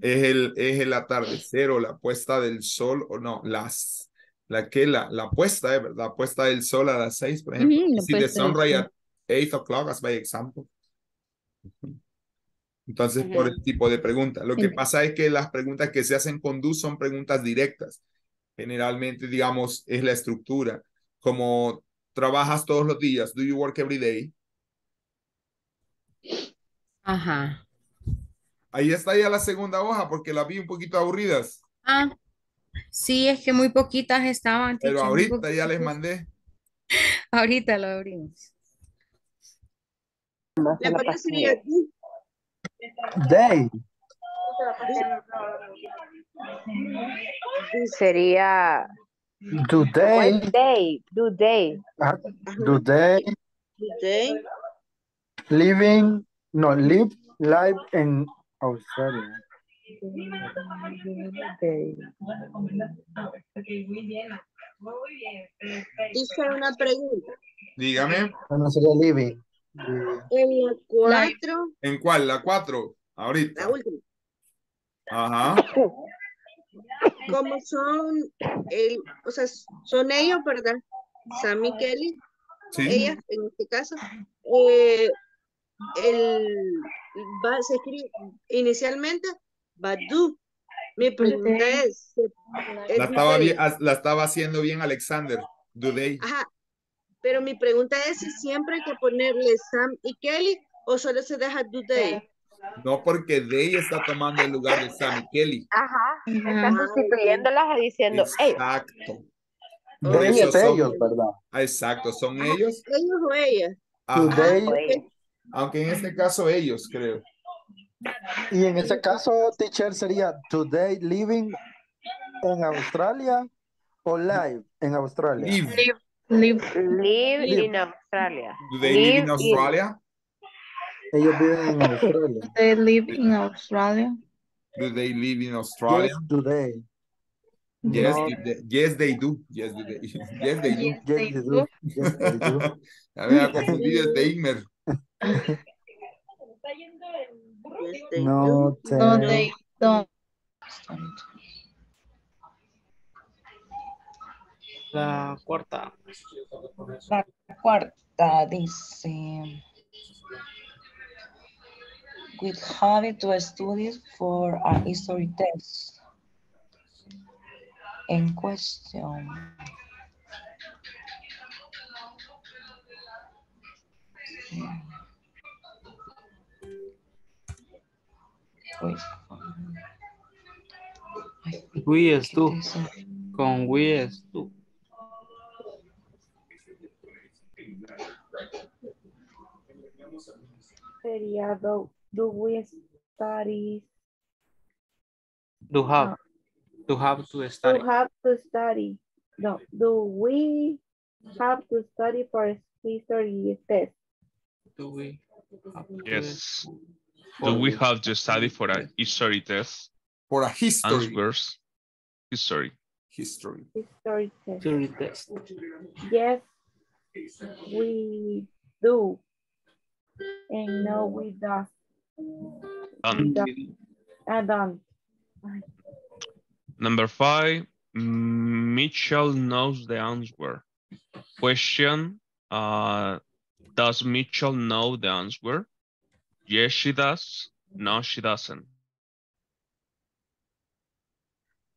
Es el atardecer o la puesta del sol, o no, la puesta, ¿verdad? La puesta del sol a las 6, por ejemplo. Is it the sunrise at 8 o'clock, as by example? Entonces, por el tipo de pregunta. Lo que pasa es que las preguntas que se hacen con do son preguntas directas. Generalmente, digamos, es la estructura. Como trabajas todos los días, do you work every day? Ajá. Ahí está ya la segunda hoja porque las vi un poquito aburridas. Ah, sí, es que muy poquitas estaban. Pero ahorita ya les mandé. Ahorita lo abrimos. ¿Le parecería aquí? Day. Sería do they living, no, live life in Australia. Dice una pregunta. Dígame. No sería living. En la 4. ¿En cuál? La 4. Ahorita. La última. Ajá. Como son, o sea, son ellos, ¿verdad? Sammy, Kelly. Sí. Ella, en este caso. Se escribe inicialmente Badu. Mi pregunta es. La estaba haciendo bien Alexander. Dudey. Ajá. Pero mi pregunta es si siempre hay que ponerle Sam y Kelly o solo se deja do they. No, porque they está tomando el lugar de Sam y Kelly. Ajá. Están sustituyéndolas diciendo ellos. Exacto. Por eso son ellos, ¿verdad? Exacto, son ellos. Ellos o ellas. Ajá. Aunque en este caso ellos, creo. Y en este caso, teacher, sería today living en Australia o live en Australia. Live in Australia. Do they live in Australia? Ellos viven en Australia. Do they live in Australia? Do they live in Australia? Yes, do they? Yes, no. Yes, they do. Yes, do they? Yes, they do. Yes, they do. Yes, they do. A ver, ha confundido este Ingmer. No, they don't. La cuarta dice with having to study for a history test in question. Con we es tú. Sería do we study? Do have to study. No, do we have to study for a history test? Do we have to study for a history test? For a history. Answers. History test. Yes, we do. And no, we don't. I don't. Number 5, Mitchell knows the answer. Question, does Mitchell know the answer? Yes, she does. No, she doesn't.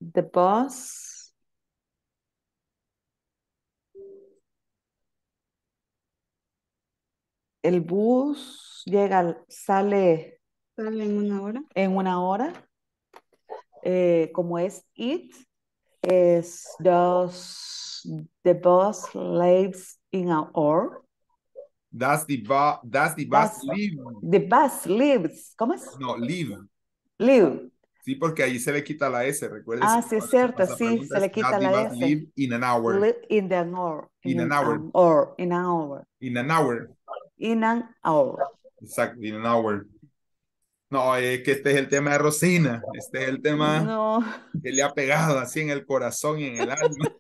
The boss. El bus llega, sale en una hora. Como es it, es does the bus lives in an hour? Does the bus lives. ¿Cómo es? No, live. Sí, porque ahí se le quita la S, recuerden. Ah, sí, es cierto, sí, se le quita la S. Live in an hour. In an hour. Exacto, in an hour. No, es que este es el tema de Rosina. Este es el tema que le ha pegado así en el corazón y en el alma.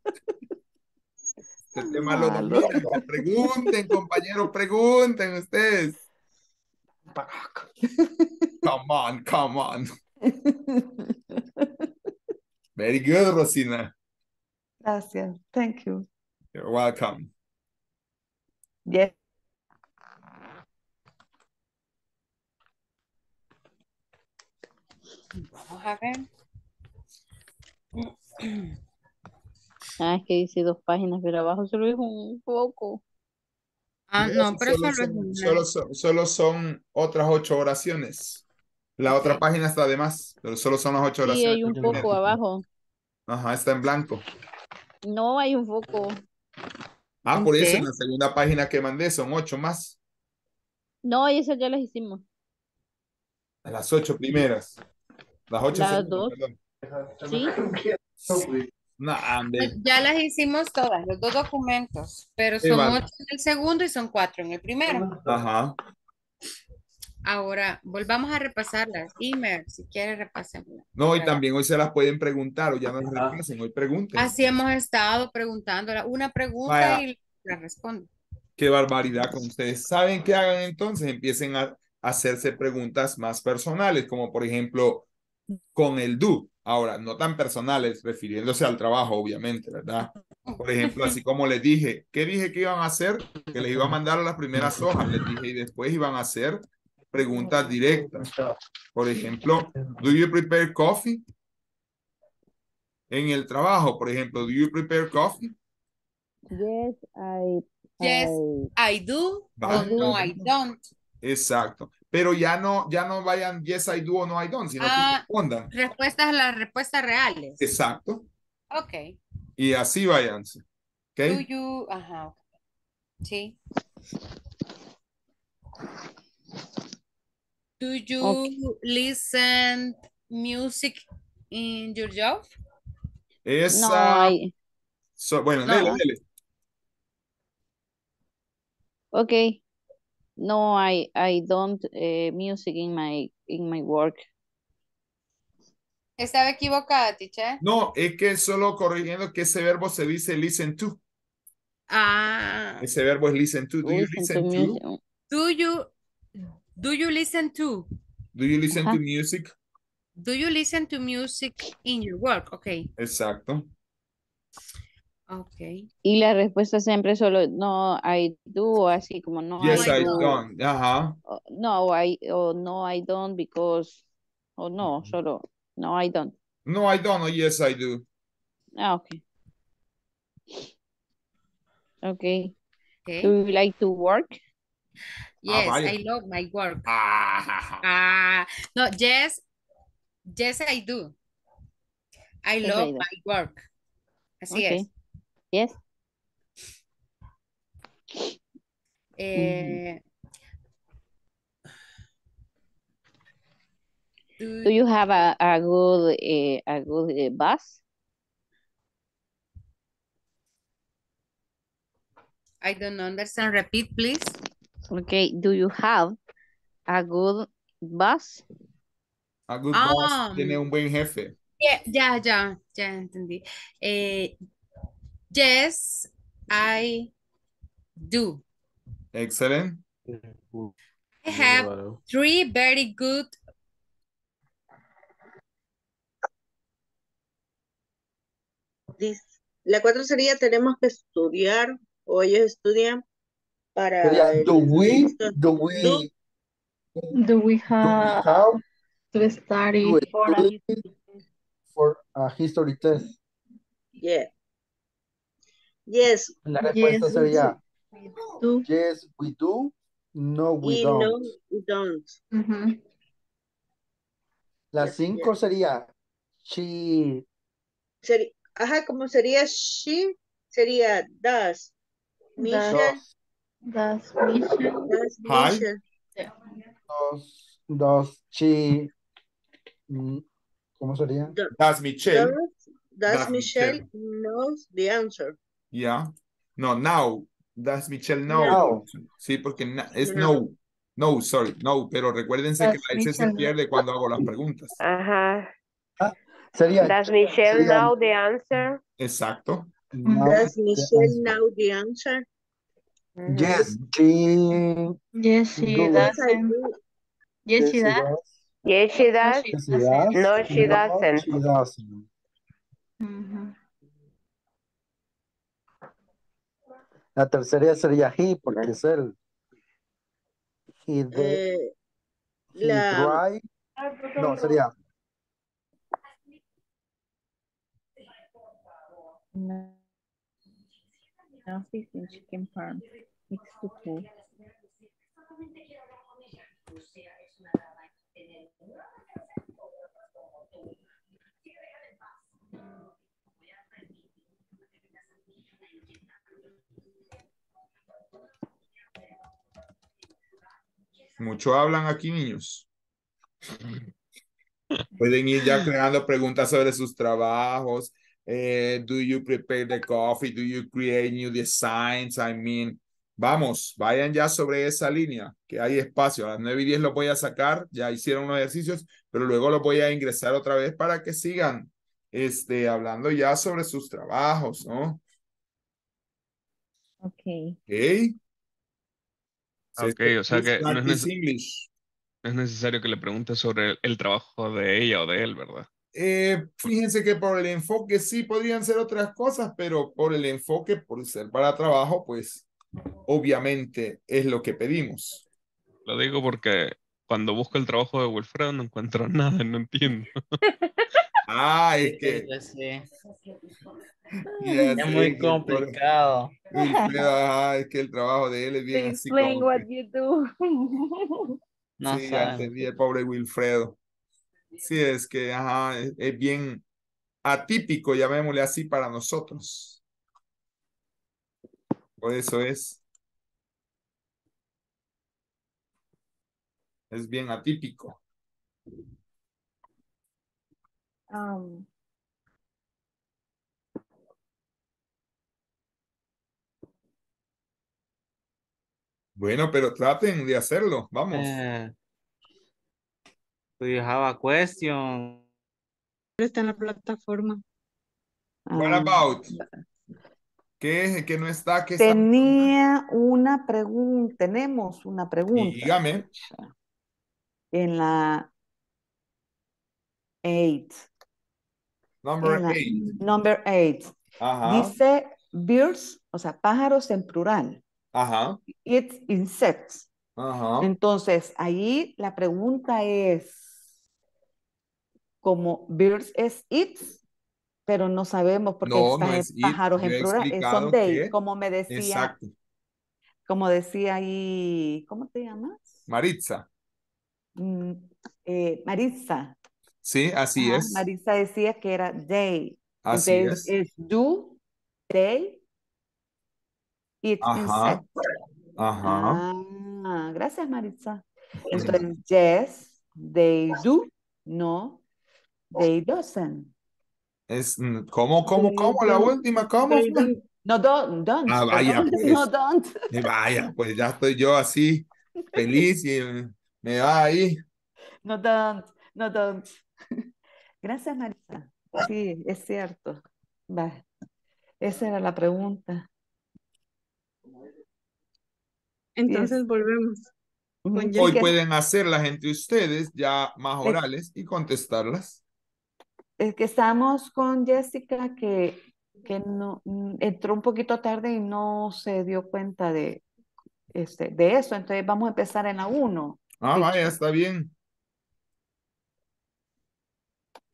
El tema lo dominan. Pregunten, compañeros, pregunten ustedes. Come on, come on. Very good, Rosina. Gracias. Thank you. You're welcome. Yes. Vamos a ver. Ah, es que hice dos páginas, pero abajo solo es un poco. Ah, no, pero solo son otras 8 oraciones. La otra página está de más, pero solo son las 8 oraciones. Sí, hay un poco abajo. Ajá, está en blanco. No, hay un poco. Ah, por eso en la segunda página que mandé son 8 más. No, esas ya las hicimos. Las 8 primeras. Las 8 las 2. Perdón. Sí. No, ya las hicimos todas, los 2 documentos, pero son 8 en el segundo y son 4 en el primero. Ajá. Ahora, volvamos a repasarlas. Ingmer, si quieres repasémoslas. No, y también hoy se las pueden preguntar o ya no las repasen, hoy pregunten. Así hemos estado preguntándola, una pregunta y la respondo. Qué barbaridad con ustedes. ¿Saben qué hagan entonces? Empiecen a hacerse preguntas más personales, como por ejemplo, con el do. Ahora, no tan personales, refiriéndose al trabajo, obviamente, ¿verdad? Por ejemplo, así como les dije, ¿qué dije que iban a hacer? Que les iba a mandar a las primeras hojas, les dije, y después iban a hacer preguntas directas. Por ejemplo, ¿do you prepare coffee? En el trabajo, por ejemplo, ¿do you prepare coffee? Yes, I do. O no, I don't. Exacto. Pero ya no vayan yes I do o no I don't, sino que respondan. Las respuestas reales. Exacto. Ok. Y así váyanse. Okay. Do you, ajá. Sí. Do you listen music in your job? Esa. No, bueno, dele. Ok. No, I don't music in my work. ¿Estaba equivocada, teacher? No, es que solo corrigiendo que ese verbo se dice listen to. Ah. Ese verbo es listen to. Do you listen to? Do you listen to? Do you listen to music? Do you listen to music in your work? Okay. Exacto. Okay. Y la respuesta siempre solo no I do, así como no yes, I don't. Ajá. No, I don't because o no, solo no I don't. No I don't, o yes I do. Ah, okay. Okay. Do you like to work? Yes, I love my work. No, yes I do. I love my work. Así es. Yes. Do you have a good bus? I don't understand. Repeat, please. Okay. Do you have a good bus? A good bus. Tiene un buen jefe. Ya entendí. Yes, I do. Excellent. I have 3 very good. La 4 sería tenemos que estudiar o ellos estudian para. Do we have to study for a history test? Yeah. Yes. La respuesta sería yes, we do. No, we don't. No, we don't. La 5 sería she. Ajá, como sería she, sería does. Misha. Does she. ¿Cómo sería? Does Michelle. Does Michelle knows the answer? Yeah. No, now. Does Michelle know? No. Sí, porque es no. No, sorry. No, pero recuérdense que la S se pierde cuando hago las preguntas. Ajá. Sería. Does Michelle know the answer? Exacto. Does Michelle know the answer? Yes, Yes, she does. No, she doesn't. No, she doesn't. Mm-hmm. La tercera sería he, porque es él. No, sería. No. No, fish and chicken farm. It's too cool. Mucho hablan aquí, niños. Pueden ir ya creando preguntas sobre sus trabajos. Do you prepare the coffee? Do you create new designs? I mean, vamos, vayan ya sobre esa línea, que hay espacio. A las 9 y 10 los voy a sacar, ya hicieron unos ejercicios, pero luego los voy a ingresar otra vez para que sigan hablando ya sobre sus trabajos, ¿no? Ok. Ok. Ok, o sea que no es, es necesario que le pregunte sobre el trabajo de ella o de él, ¿verdad? Fíjense que por el enfoque sí podrían ser otras cosas, pero por el enfoque, por ser para trabajo, pues obviamente es lo que pedimos. Lo digo porque cuando busco el trabajo de Wilfredo no encuentro nada, no entiendo. Ah, es que... Es muy complicado. Es que el trabajo de él es bien así como... What you do. No sí, ya entendí, el pobre Wilfredo. Sí, es que ajá, es bien atípico, llamémosle así, para nosotros. Por eso es. Es bien atípico. Bueno, pero traten de hacerlo. Vamos. Do you have a question? Está en la plataforma. What about? ¿Qué es? ¿Qué no está? ¿Qué tenía está? Una pregunta. Tenemos una pregunta. Dígame. En la 8. Number 8. Ajá. Dice birds, o sea, pájaros en plural. Ajá. It's insects. Ajá. Entonces, ahí la pregunta es, como birds es it's, pero no sabemos porque no, están no es pájaros en plural. Son they, como me decía. Exacto. Como decía ahí, ¿cómo te llamas? Maritza. Maritza. Sí, así ajá, es. Maritza decía que era they. Así entonces, es do, they, it's insect. Ajá. Ah, gracias, Maritza. Entonces, yes, they do. No, they doesn't. Es, ¿Cómo? La última, ¿cómo? No, don't. Ah, vaya, pues. No, don't. Vaya, pues ya estoy yo así, feliz y me va ahí. No, don't. Gracias, Maritza. Sí, es cierto. Va. Esa era la pregunta. Entonces yes. Volvemos. Hoy pueden hacerlas entre ustedes, ya más orales, y contestarlas. Es que estamos con Jessica que no, entró un poquito tarde y no se dio cuenta de eso. Entonces vamos a empezar en la 1. Ah, ¿sí? Vaya, está bien.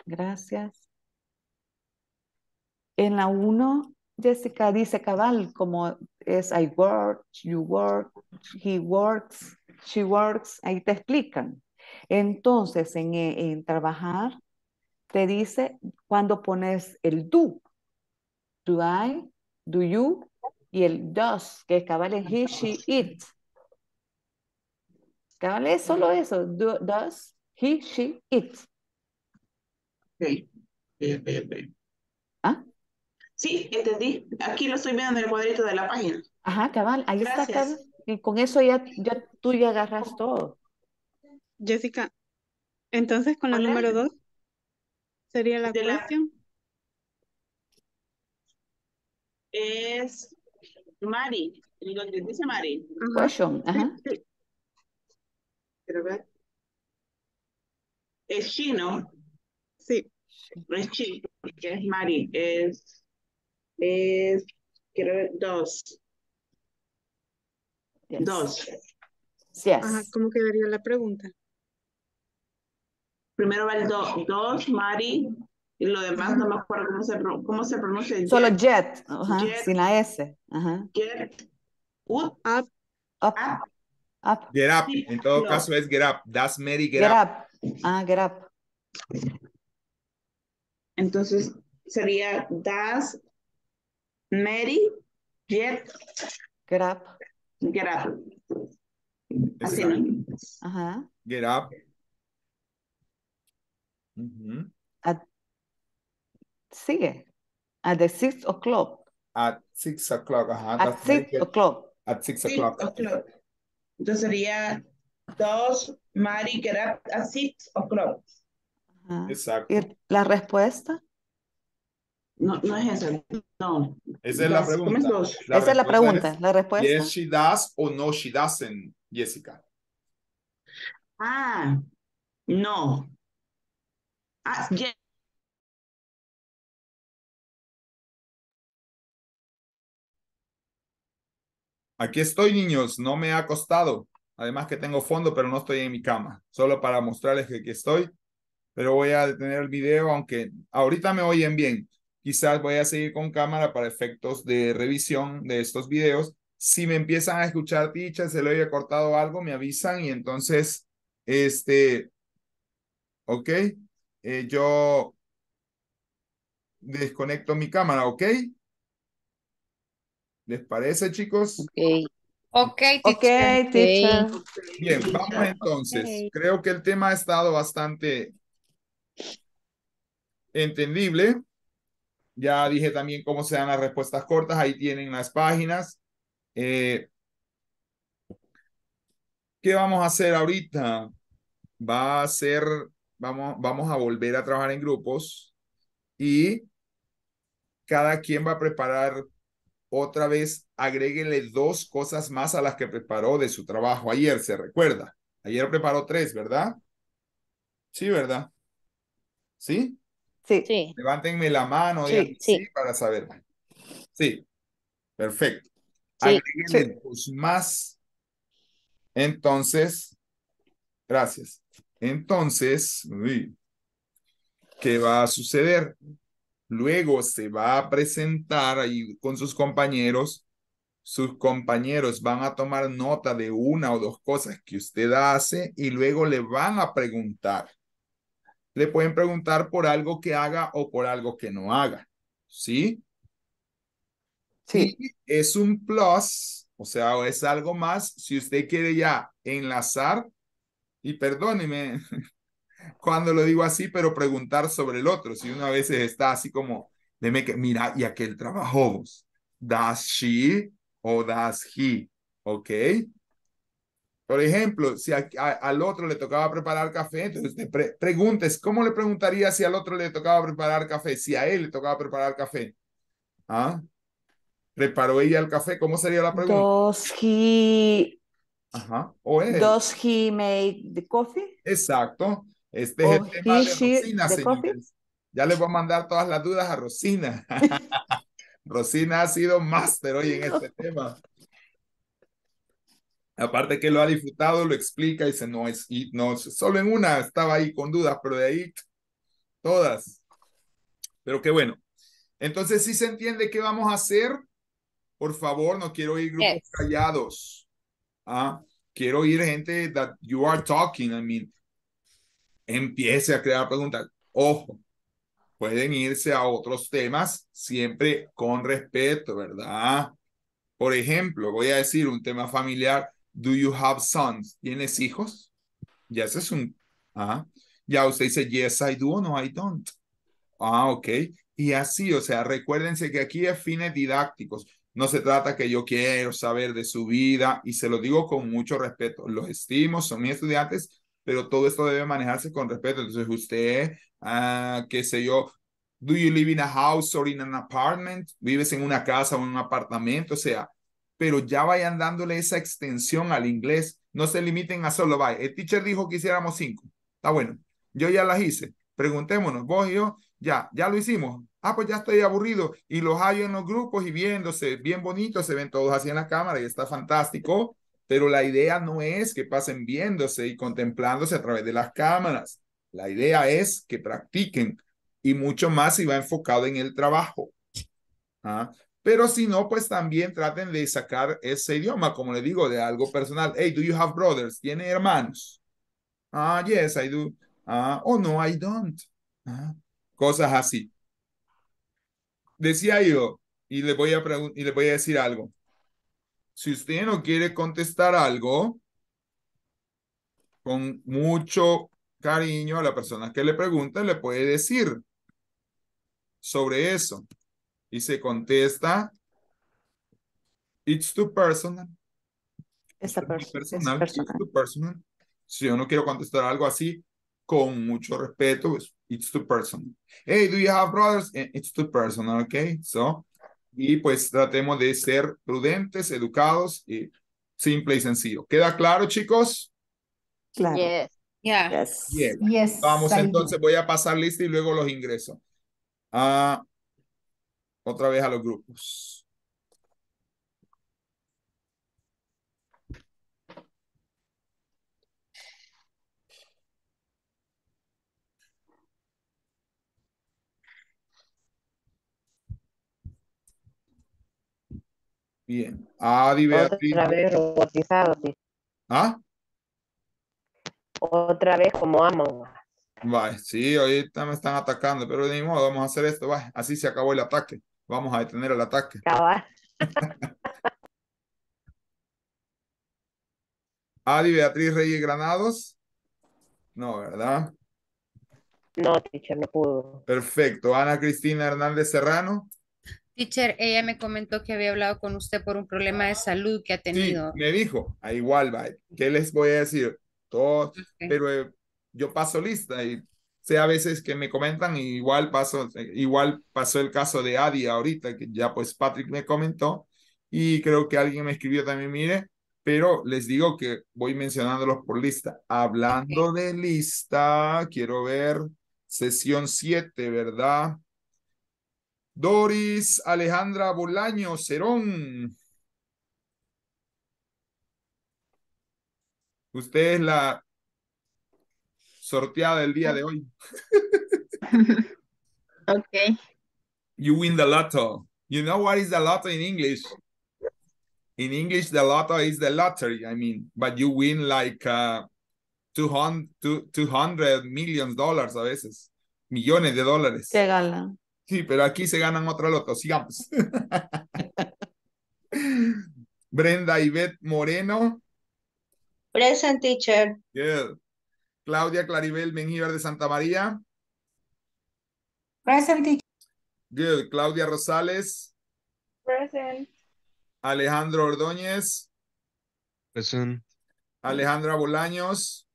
Gracias. En la 1, Jessica dice cabal, como es I work, you work, he works, she works, ahí te explican. Entonces, en trabajar, te dice cuando pones el do I, do you, y el does, que cabal es he, she, it. Cabal es solo eso, does, he, she, it. Sí, bien. ¿Ah? Sí, entendí. Aquí lo estoy viendo en el cuadrito de la página. Ajá, cabal. Ahí gracias. Está, cabal. Y con eso ya tú ya agarras todo. Jessica, entonces con la número 2 sería la cuestión. es Mari. Lo que dice Mari. Question. Ajá. Quiero ver. Es chino. Sí. No es chino, porque es Mari. Es quiero ver, dos. Yes. Dos. Yes. Ajá, ¿cómo quedaría la pregunta? Primero va el dos, Mari, y lo demás no me acuerdo cómo se pronuncia. Jet. Solo jet. Ajá, jet, sin la S. Ajá. Jet, up, up, up, up. Get up, en todo caso es get up. Das Mary, get up. Ah, get up. Entonces sería das Mary, jet, get up. Get up. Así, ¿no? Ajá. Get up. Mm-hmm. Sigue. At the 6 o'clock. At 6 o'clock. Ajá. At 6 o'clock. At 6 o'clock. Entonces sería dos, Mary, get up at 6 o'clock. Ajá. Exacto. ¿Y la respuesta? No, no es esa. No. Esa es la pregunta. Esa es la pregunta. La respuesta. Yes, she does o no, she doesn't, Jessica. Ah, no. Ah, yes. Aquí estoy, niños. No me ha acostado. Además que tengo fondo, pero no estoy en mi cama. Solo para mostrarles que aquí estoy. Pero voy a detener el video, aunque ahorita me oyen bien. Quizás voy a seguir con cámara para efectos de revisión de estos videos. Si me empiezan a escuchar dichas, se le haya cortado algo, me avisan. Y entonces, ok, yo desconecto mi cámara, ¿ok? ¿Les parece, chicos? Ok, teacher. Bien, vamos entonces. Okay. Creo que el tema ha estado bastante entendible. Ya dije también cómo se dan las respuestas cortas. Ahí tienen las páginas. ¿Qué vamos a hacer ahorita? Vamos a volver a trabajar en grupos. Y cada quien va a preparar... Otra vez, agréguenle 2 cosas más a las que preparó de su trabajo ayer, ¿se recuerda? Ayer preparó 3, ¿verdad? Sí, ¿verdad? ¿Sí? Sí. Levántenme la mano sí, para saber. Sí, perfecto. Sí. Agréguenle 2 más. Entonces, gracias. Entonces, ¿qué va a suceder? Luego se va a presentar ahí con sus compañeros. Sus compañeros van a tomar nota de 1 o 2 cosas que usted hace y luego le van a preguntar. Le pueden preguntar por algo que haga o por algo que no haga. ¿Sí? Sí. Y es un plus, o sea, es algo más. Si usted quiere ya enlazar, y perdóneme... Cuando lo digo así, pero preguntar sobre el otro. Si uno a veces está así como, mira, y aquel trabajó vos. ¿Does she o does he? ¿Ok? Por ejemplo, si al otro le tocaba preparar café, entonces usted preguntes, ¿cómo le preguntaría si al otro le tocaba preparar café? Si a él le tocaba preparar café. ¿Ah? ¿Preparó ella el café? ¿Cómo sería la pregunta? ¿Does he... Ajá. ¿O él? ¿Does he make the coffee? Exacto. Este es el tema de Rosina, señores. Ya les voy a mandar todas las dudas a Rosina. Rosina ha sido máster hoy en este tema. Aparte que lo ha disfrutado, lo explica y dice, no, solo en una estaba ahí con dudas, pero de ahí todas. Pero qué bueno. Entonces, ¿sí se entiende qué vamos a hacer? Por favor, no quiero ir grupos callados. Ah, quiero ir gente that you are talking, I mean. Empiece a crear preguntas. Ojo, pueden irse a otros temas siempre con respeto, ¿verdad? Por ejemplo, voy a decir un tema familiar. Do you have sons? ¿Tienes hijos? Ya ese es un... Ajá. Ya usted dice, yes, I do, no, I don't. Ah, ok. Y así, o sea, recuérdense que aquí es fines didácticos. No se trata que yo quiero saber de su vida y se lo digo con mucho respeto. Los estimo, son mis estudiantes, pero todo esto debe manejarse con respeto. Entonces usted, qué sé yo, Do you live in a house or in an apartment? ¿Vives en una casa o en un apartamento? O sea, pero ya vayan dándole esa extensión al inglés. No se limiten a solo, vaya, el teacher dijo que hiciéramos 5. Está bueno, yo ya las hice. Preguntémonos, vos y yo, ya lo hicimos. Ah, pues ya estoy aburrido. Y los hallo en los grupos y viéndose bien bonitos, se ven todos así en la cámara y está fantástico. Pero la idea no es que pasen viéndose y contemplándose a través de las cámaras. La idea es que practiquen, y mucho más si va enfocado en el trabajo. ¿Ah? Pero si no, pues también traten de sacar ese idioma, como les digo, de algo personal. Hey, do you have brothers? ¿Tiene hermanos? Ah, yes, I do. Ah, oh, no, I don't. Ah, cosas así. Decía yo, y les voy a decir algo. Si usted no quiere contestar algo, con mucho cariño a la persona que le pregunta, le puede decir sobre eso. Y se contesta, it's too personal. It's too personal. Si yo no quiero contestar algo así, con mucho respeto, it's too personal. Hey, do you have brothers? It's too personal, okay? So, y pues tratemos de ser prudentes, educados y simple y sencillo. ¿Queda claro, chicos? Claro. Yes. Vamos, entonces voy a pasar lista y luego los ingreso. Otra vez a los grupos. Bien. Adi Beatriz. Otra vez robotizado, sí. ¿Ah? Otra vez como amo. Vale, sí, ahorita me están atacando, pero de modo, vamos a hacer esto. Vale, así se acabó el ataque. Vamos a detener el ataque. Adi Beatriz Reyes Granados. No, ¿verdad? No, teacher, no pudo. Perfecto. Ana Cristina Hernández Serrano. Teacher, ella me comentó que había hablado con usted por un problema de salud que ha tenido. Sí, me dijo, a igual, bye. ¿Qué les voy a decir? Todo, okay. Pero yo paso lista y sé a veces que me comentan, y igual pasó el caso de Adi ahorita, que ya pues Patrick me comentó, y creo que alguien me escribió también, mire, pero les digo que voy mencionándolos por lista. Hablando de lista, quiero ver sesión 7, ¿verdad? Doris Alejandra Bolaños Cerón. Usted es la sorteada del día de hoy. Ok. You win the lotto. You know what is the lotto in English? In English, the lotto is the lottery. I mean, but you win like $200 million a veces. Millones de dólares. Se ganan. Sí, pero aquí se ganan otra loto, sigamos. Brenda Yvette Moreno. Present, teacher. Good. Claudia Claribel Mengíbar de Santa María. Present, teacher. Good. Claudia Rosales. Present. Alejandro Ordóñez. Present. Alejandra Bolaños.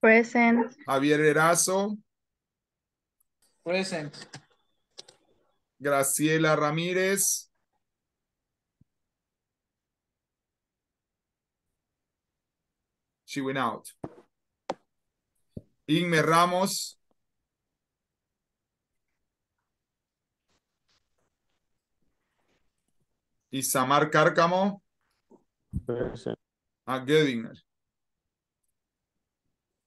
Present. Javier Erazo. Present. Graciela Ramírez. She went out. Ingmer Ramos. Isamar Cárcamo. Present. Gödinger.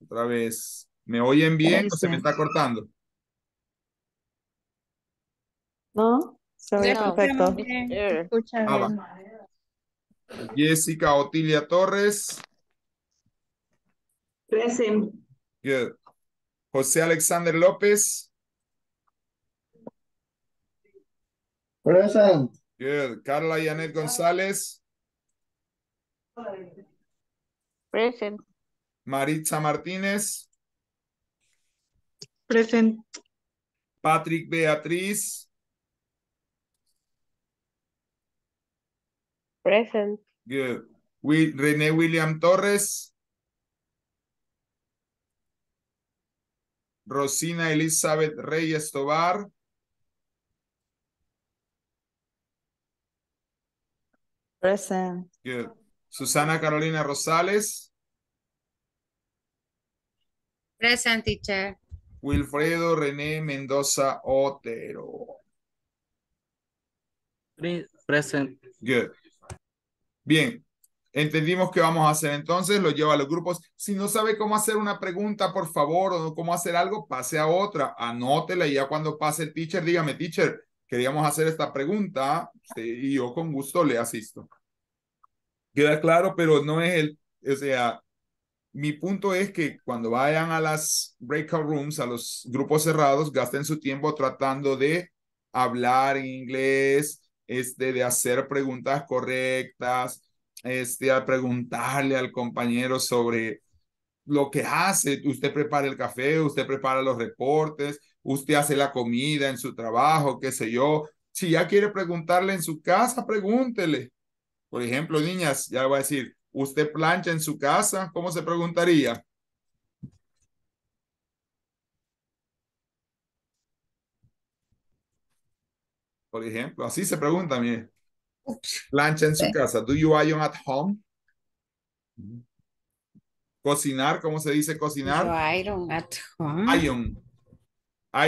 Otra vez. ¿Me oyen bien o se me está cortando? No, se ve perfecto. Jessica Otilia Torres. Present. Good. José Alexander López. Present. Good. Carla Yanet González. Present. Maritza Martínez. Present. Patrick Beatriz. Present. Good. René William Torres. Rosina Elizabeth Reyes Tobar. Present. Good. Susana Carolina Rosales. Present, teacher. Wilfredo René Mendoza Otero. Present. Good. Bien. Entendimos que vamos a hacer entonces, lo lleva a los grupos. Si no sabe cómo hacer una pregunta, por favor, o cómo hacer algo, pase a otra, anótela y ya cuando pase el teacher, dígame, teacher, queríamos hacer esta pregunta y yo con gusto le asisto. Queda claro, pero no es el, o sea, mi punto es que cuando vayan a las breakout rooms, a los grupos cerrados, gasten su tiempo tratando de hablar en inglés, de hacer preguntas correctas, a preguntarle al compañero sobre lo que hace. Usted prepara el café, usted prepara los reportes, usted hace la comida en su trabajo, qué sé yo. Si ya quiere preguntarle en su casa, pregúntele. Por ejemplo, niñas, ya va a decir, ¿usted plancha en su casa? ¿Cómo se preguntaría? Por ejemplo, así se pregunta, mire. Plancha en su casa. Do you iron at home? Cocinar, ¿cómo se dice cocinar? Do iron at home. Iron.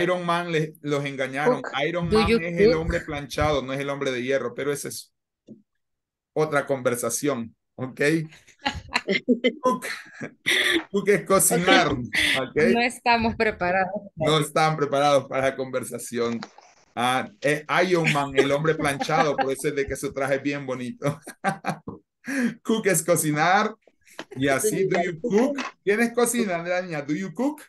Iron Man los engañaron. Cook. Iron Man es cook? El hombre planchado, no es el hombre de hierro, pero esa es otra conversación. ¿Ok? Cook. Cook es cocinar. Okay. No estamos preparados. No están preparados para la conversación. Ah, es Iron Man, el hombre planchado, por eso es de que su traje es bien bonito. Cook es cocinar. Y así, do you cook? ¿Quién es cocina, niña? ¿Do you cook?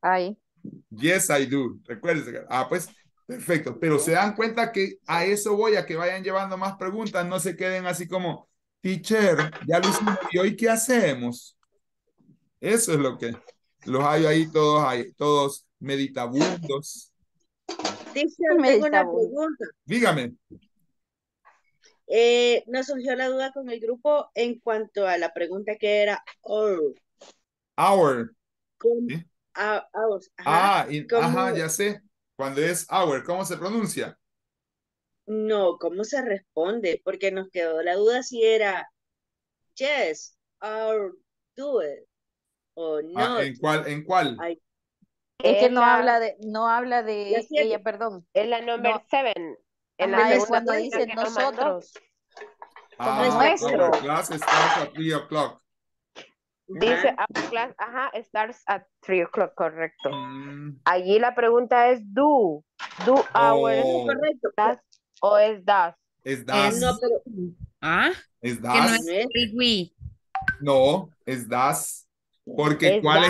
Ay. Yes, I do. Recuérdense. Ah, pues, perfecto. Pero se dan cuenta que a eso voy, a que vayan llevando más preguntas. No se queden así como, teacher, ya lo hicimos. ¿Y hoy qué hacemos? Eso es lo que... Los hay ahí todos, meditabundos. Dígame, tengo una pregunta. Dígame. Nos surgió la duda con el grupo en cuanto a la pregunta que era our. Our. ¿Sí? Our. Ajá. Ah, ajá, ya sé. Cuando es our, ¿cómo se pronuncia? No, ¿cómo se responde? Porque nos quedó la duda si era yes, our, do it. Oh, no. Ah, ¿En cuál? Ay. Es que no habla de es ella, perdón. En la number 7. En la es cuando dice nosotros. Como nuestro. Our class starts at 3 o'clock. Dice, our class, ajá, starts at 3 o'clock, correcto. Allí la pregunta es do. Do our. Oh. Correcto. Does, o es das. Es das. No, pero... ¿Ah? Es das. Que no es we. No, es das. Porque es ¿cuál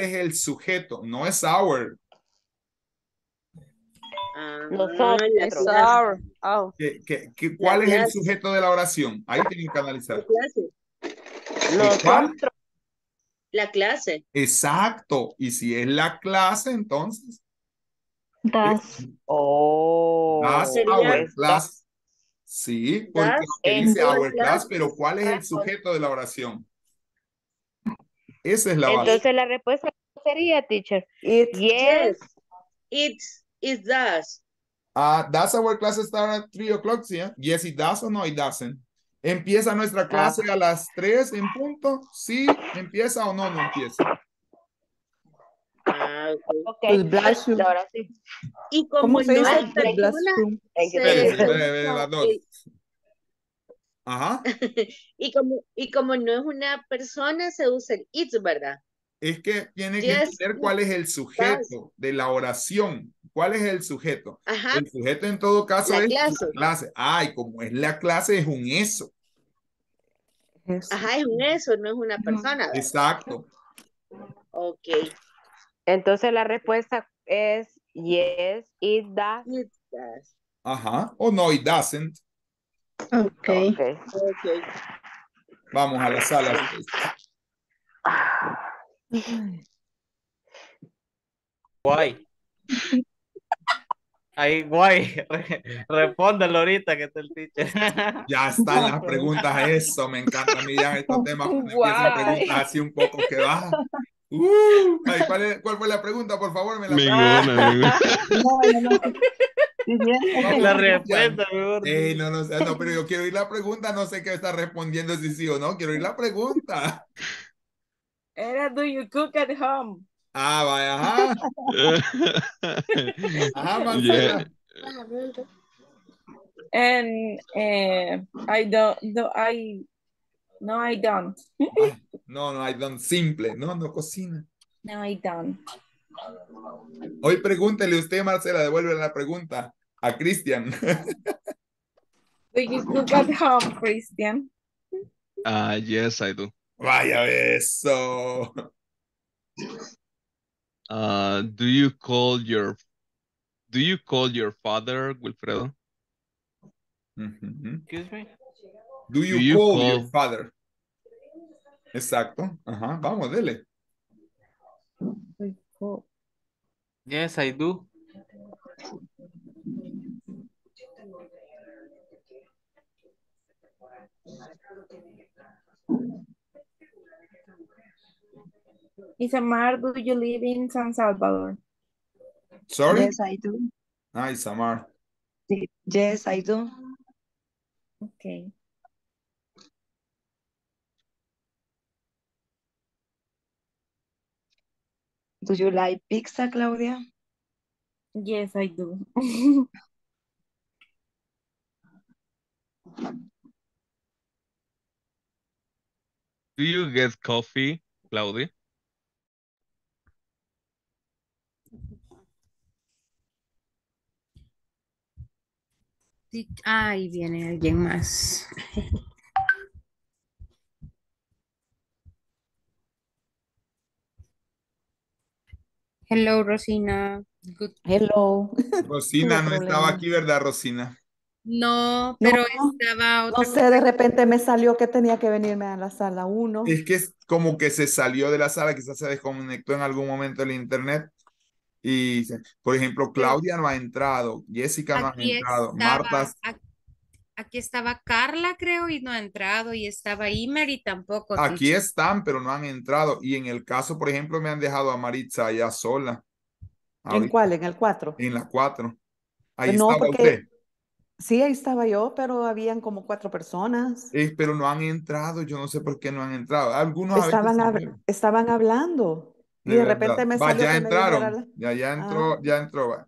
es el sujeto? No es our. Nosotros. ¿Cuál es el sujeto de la oración? Ahí tienen que analizar. La clase. La clase. Exacto. Y si es la clase, entonces. Das. Oh. Das our class. Sí, porque dice our class, pero ¿cuál es el sujeto de la oración? Esa es la base. Entonces la respuesta sería, teacher. It's, yes. It does. Does our class start at 3 o'clock? ¿Sí? Yes, it does o no, it doesn't. ¿Empieza nuestra clase a las 3 en punto? ¿Sí? ¿Empieza o no, no empieza? Okay. Ahora sí. ¿Y cómo se dice el blasphemy? Ajá. y como no es una persona, se usa el it, ¿verdad? Es que tiene que entender cuál es el sujeto de la oración. ¿Cuál es el sujeto? Ajá. El sujeto en todo caso es la clase. Ay, como es la clase, es un eso. Ajá, es un eso, no es una persona, ¿verdad? Exacto. Ok. Entonces la respuesta es yes, it does. It does. Ajá, o no, it doesn't. Okay. Vamos a la sala. Guay. Respóndelo ahorita que está el teacher. Ya están las preguntas, eso me encanta. A mí ya estos temas, preguntas así un poco que bajan. Ay, ¿cuál fue la pregunta? Por favor, me la ninguna. No. La respuesta, mejor. No, pero yo quiero oír la pregunta. No sé qué está respondiendo, si sí o no. Quiero oír la pregunta. Era, do you cook at home? Ah, vaya, ajá. Ajá, Marcela. Yeah. And I don't. No, I don't. Simple. No cocina. No, I don't. Hoy pregúntele usted, Marcela, devuelve la pregunta a Christian. Do you cook at home, Christian? Yes, I do. Vaya eso. Do you call your father, Wilfredo? Excuse me. Do you call your father? Exacto. Ajá, vamos, dele. Yes, I do. Isamar, do you live in San Salvador? Sorry? Yes, I do. Isamar. Yes, I do. Okay. Do you like pizza, Claudia? Yes, I do. Do you get coffee, Claudia? Ahí viene alguien más. Hello, Rosina. Good. Hello. Rosina no estaba aquí, ¿verdad, Rosina? No, pero estaba otra. No sé, de repente me salió que tenía que venirme a la sala 1. Es que es como que se salió de la sala, quizás se desconectó en algún momento el internet. Y, por ejemplo, Claudia no ha entrado, Jessica no ha entrado, Marta. Aquí estaba Carla, creo, y no ha entrado, y estaba Ingmer y tampoco. Aquí están, pero no han entrado. Y en el caso, por ejemplo, me han dejado a Maritza allá sola. ¿En cuál? ¿En el 4? En la 4. Ahí no, estaba porque... usted. Sí, ahí estaba yo, pero habían como 4 personas. Pero no han entrado, yo no sé por qué no han entrado. Algunos estaban hablando. Y de repente me salió. Ya entraron, ya entró.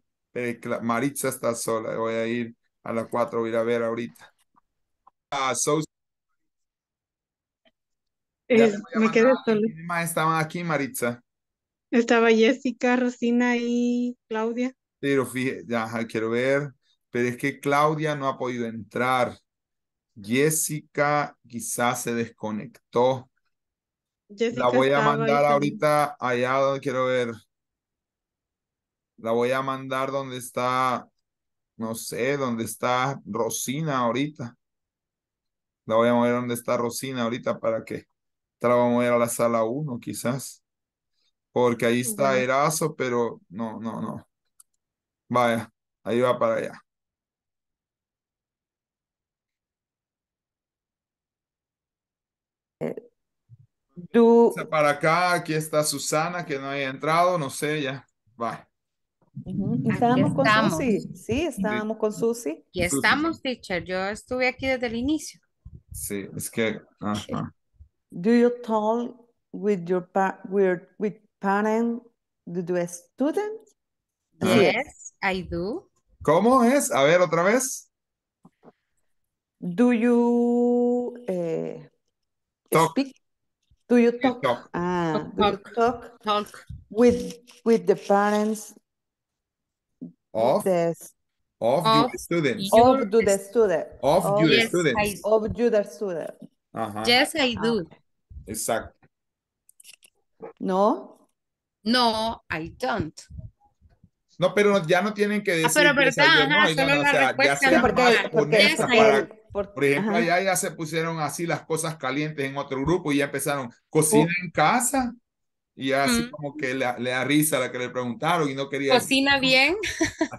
Maritza está sola, voy a ir a las 4, voy a ir a ver ahorita. Me quedé sola. ¿Quiénes estaban aquí, Maritza? Estaba Jessica, Rosina y Claudia. Pero fíjate, ya quiero ver, pero es que Claudia no ha podido entrar. Jessica quizás se desconectó. Jessica, la voy a mandar ahorita allá donde quiero ver. La voy a mandar donde está, no sé, donde está Rosina ahorita. La voy a mover donde está Rosina ahorita para que te la voy a mover a la sala 1 quizás. Porque ahí está Erazo, pero no. Vaya, ahí va para allá. Para acá, aquí está Susana, que no haya entrado, no sé, ya, va. Estábamos con Susi, sí, estábamos con Susi. Y estamos, teacher, yo estuve aquí desde el inicio. Sí, es que, Do you talk with your parent, the student? Yes, I do. ¿Cómo es? A ver, otra vez. Do you speak? Do you talk? Do you talk with the parents of your students? Yes, I do. Exacto. No, I don't. No, pero ya no tienen que decir. Pero verdad, solo la respuesta. Por ejemplo, allá ya se pusieron así las cosas calientes en otro grupo y ya empezaron, cocina en casa. Y así como que le da risa a la que le preguntaron y no quería. ¿Cocina bien?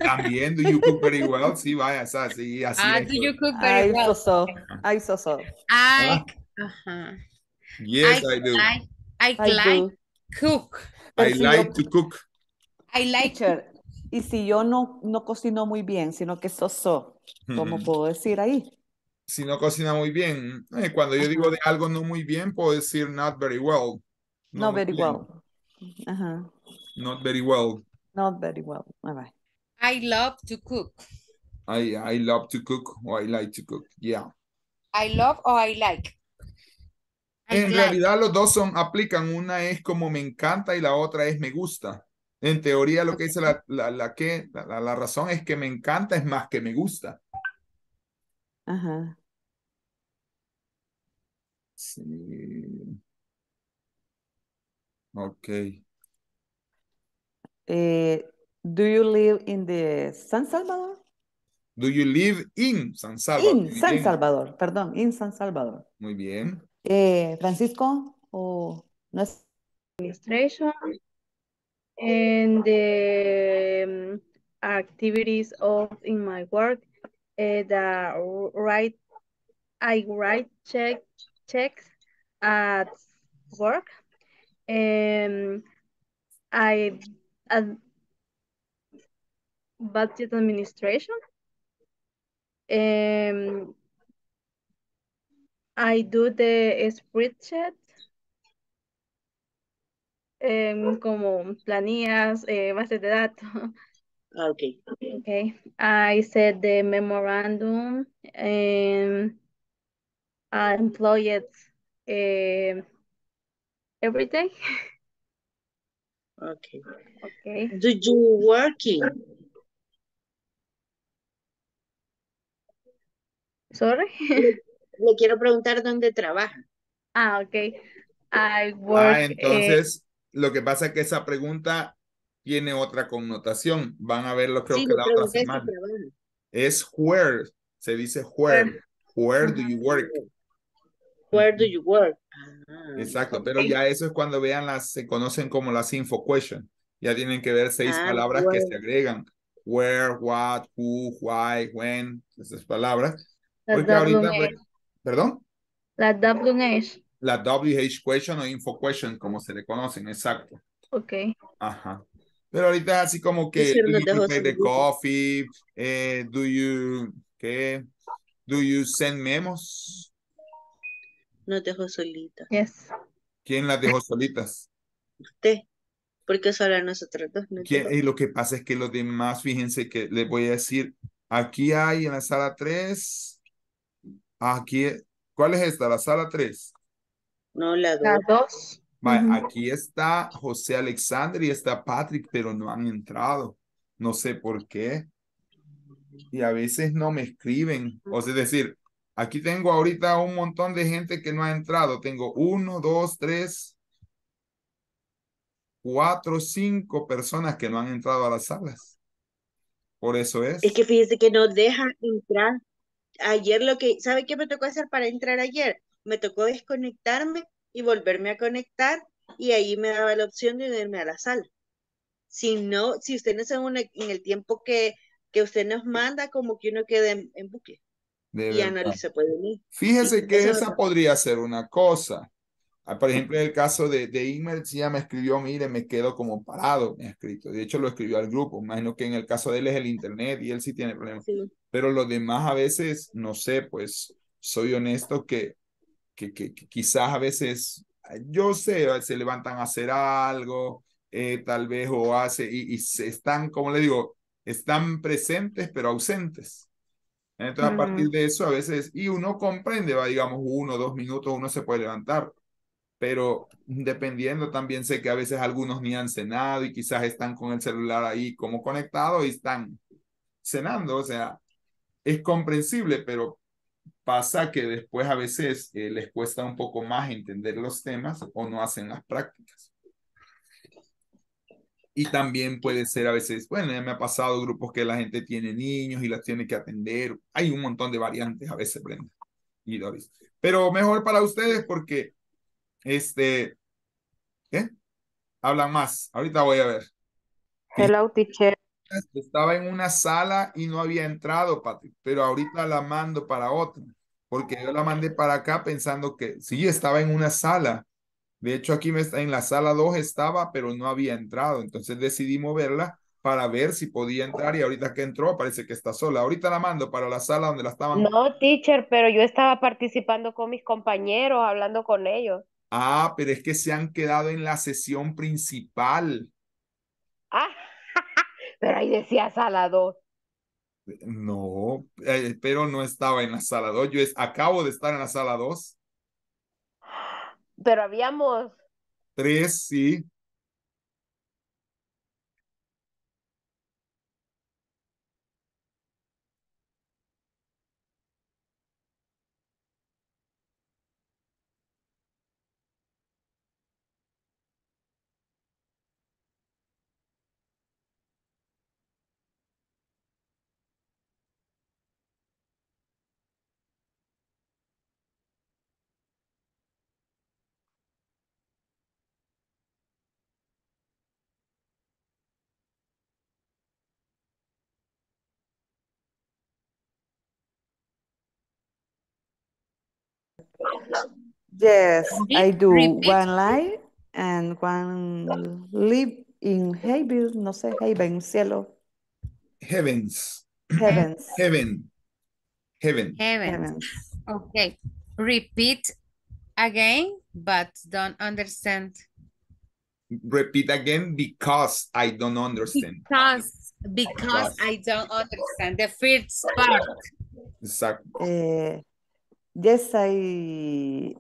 También, do you cook very well? Sí, vaya, así. Do you cook very well? I so. Yes, I do. I like Cook. I like to cook. I like to. Y si yo no cocino muy bien, sino que soso, ¿cómo puedo decir ahí? Si no cocina muy bien. Cuando yo digo de algo no muy bien, puedo decir not very well. No very well. Ajá. Not very well. Not very well. All right. I love to cook. I love to cook or I like to cook. Yeah. I love or I like. En realidad los dos aplican. Una es como me encanta y la otra es me gusta. En teoría lo que dice la razón es que me encanta es más que me gusta. Ajá. Sí. Ok. Do you live in the San Salvador? Do you live in San Salvador? In San Salvador, perdón, in San Salvador. Muy bien. Francisco, no es administration and the activities of in my work, I write checks at work, I budget administration, I do the spreadsheet, como planillas, bases de datos. Okay. Okay. I said the memorandum, employees every day. Okay. Okay. Do you working? Sorry. Le quiero preguntar dónde trabaja. Ah, ok. I work, entonces, lo que pasa es que esa pregunta tiene otra connotación. Van a verlo, creo que la otra semana. Es where. Se dice where. Where do you work? Where do you work? Ah, exacto, okay. Pero ya eso es cuando vean las, se conocen como las info questions. Ya tienen que ver 6 palabras where, que se agregan. Where, what, who, why, when. Esas palabras. Porque ahorita... ¿Perdón? La WH. La WH question o info question, como se le conocen, exacto. Ok. Ajá. Pero ahorita así como que, do you make the coffee? Do you send memos? Nos dejó solitas. Yes. ¿Quién las dejó solitas? Usted. Porque solo a nosotros dos. Y lo que pasa es que los demás, fíjense que les voy a decir, aquí hay en la sala 3... Aquí, ¿cuál es esta? ¿La sala 3? No, la 2. Vale, aquí está José Alexander y está Patrick, pero no han entrado. No sé por qué. Y a veces no me escriben. O sea, es decir, aquí tengo ahorita un montón de gente que no ha entrado. Tengo 1, 2, 3, 4, 5 personas que no han entrado a las salas. Por eso es. Es que fíjese que no dejan entrar. Ayer lo que, ¿sabe qué me tocó hacer para entrar ayer? Me tocó desconectarme y volverme a conectar y ahí me daba la opción de irme a la sala. Si no, si usted no se une en el tiempo que usted nos manda, como que uno queda en bucle. De y ya no se puede unir. Fíjese sí, que esa podría ser una cosa. Por ejemplo, en el caso de Ingmer, si ya me escribió, mire, me quedo como parado, me ha escrito. De hecho, lo escribió al grupo. Imagino que en el caso de él es el internet y él sí tiene problemas. Sí. Pero los demás a veces, no sé, pues, soy honesto que quizás a veces, yo sé, se levantan a hacer algo, tal vez o hace, y se están, como le digo, están presentes pero ausentes. Entonces, a partir de eso, a veces, y uno comprende, va, digamos, 1 o 2 minutos, uno se puede levantar. Pero dependiendo también sé que a veces algunos ni han cenado y quizás están con el celular ahí como conectado y están cenando, o sea, es comprensible, pero pasa que después a veces les cuesta un poco más entender los temas o no hacen las prácticas. Y también puede ser a veces, bueno, ya me ha pasado grupos que la gente tiene niños y las tiene que atender, hay un montón de variantes a veces, Brenda y Doris. Pero mejor para ustedes porque ¿qué? Hablan más. Ahorita voy a ver. Hello, teacher. Estaba en una sala y no había entrado, Patrick, pero ahorita la mando para otra, porque yo la mandé para acá pensando que sí, estaba en una sala, De hecho, aquí en la sala 2 estaba, pero no había entrado. Entonces decidí moverla para ver si podía entrar y ahorita que entró parece que está sola. Ahorita la mando para la sala donde la estaban. No, teacher, pero yo estaba participando con mis compañeros, hablando con ellos. Ah, pero es que se han quedado en la sesión principal. Ah, pero ahí decía sala 2. No, pero no estaba en la sala 2. Yo acabo de estar en la sala 2. Pero habíamos... 3, sí. Yes, I do one live and one live in Haven, no sé, Haven, cielo. Heavens. Heavens. Heaven. Heaven. Heaven. Okay. Repeat again, but don't understand. Repeat again because I don't understand. Because I don't understand. The first part. Exactly. Yes, I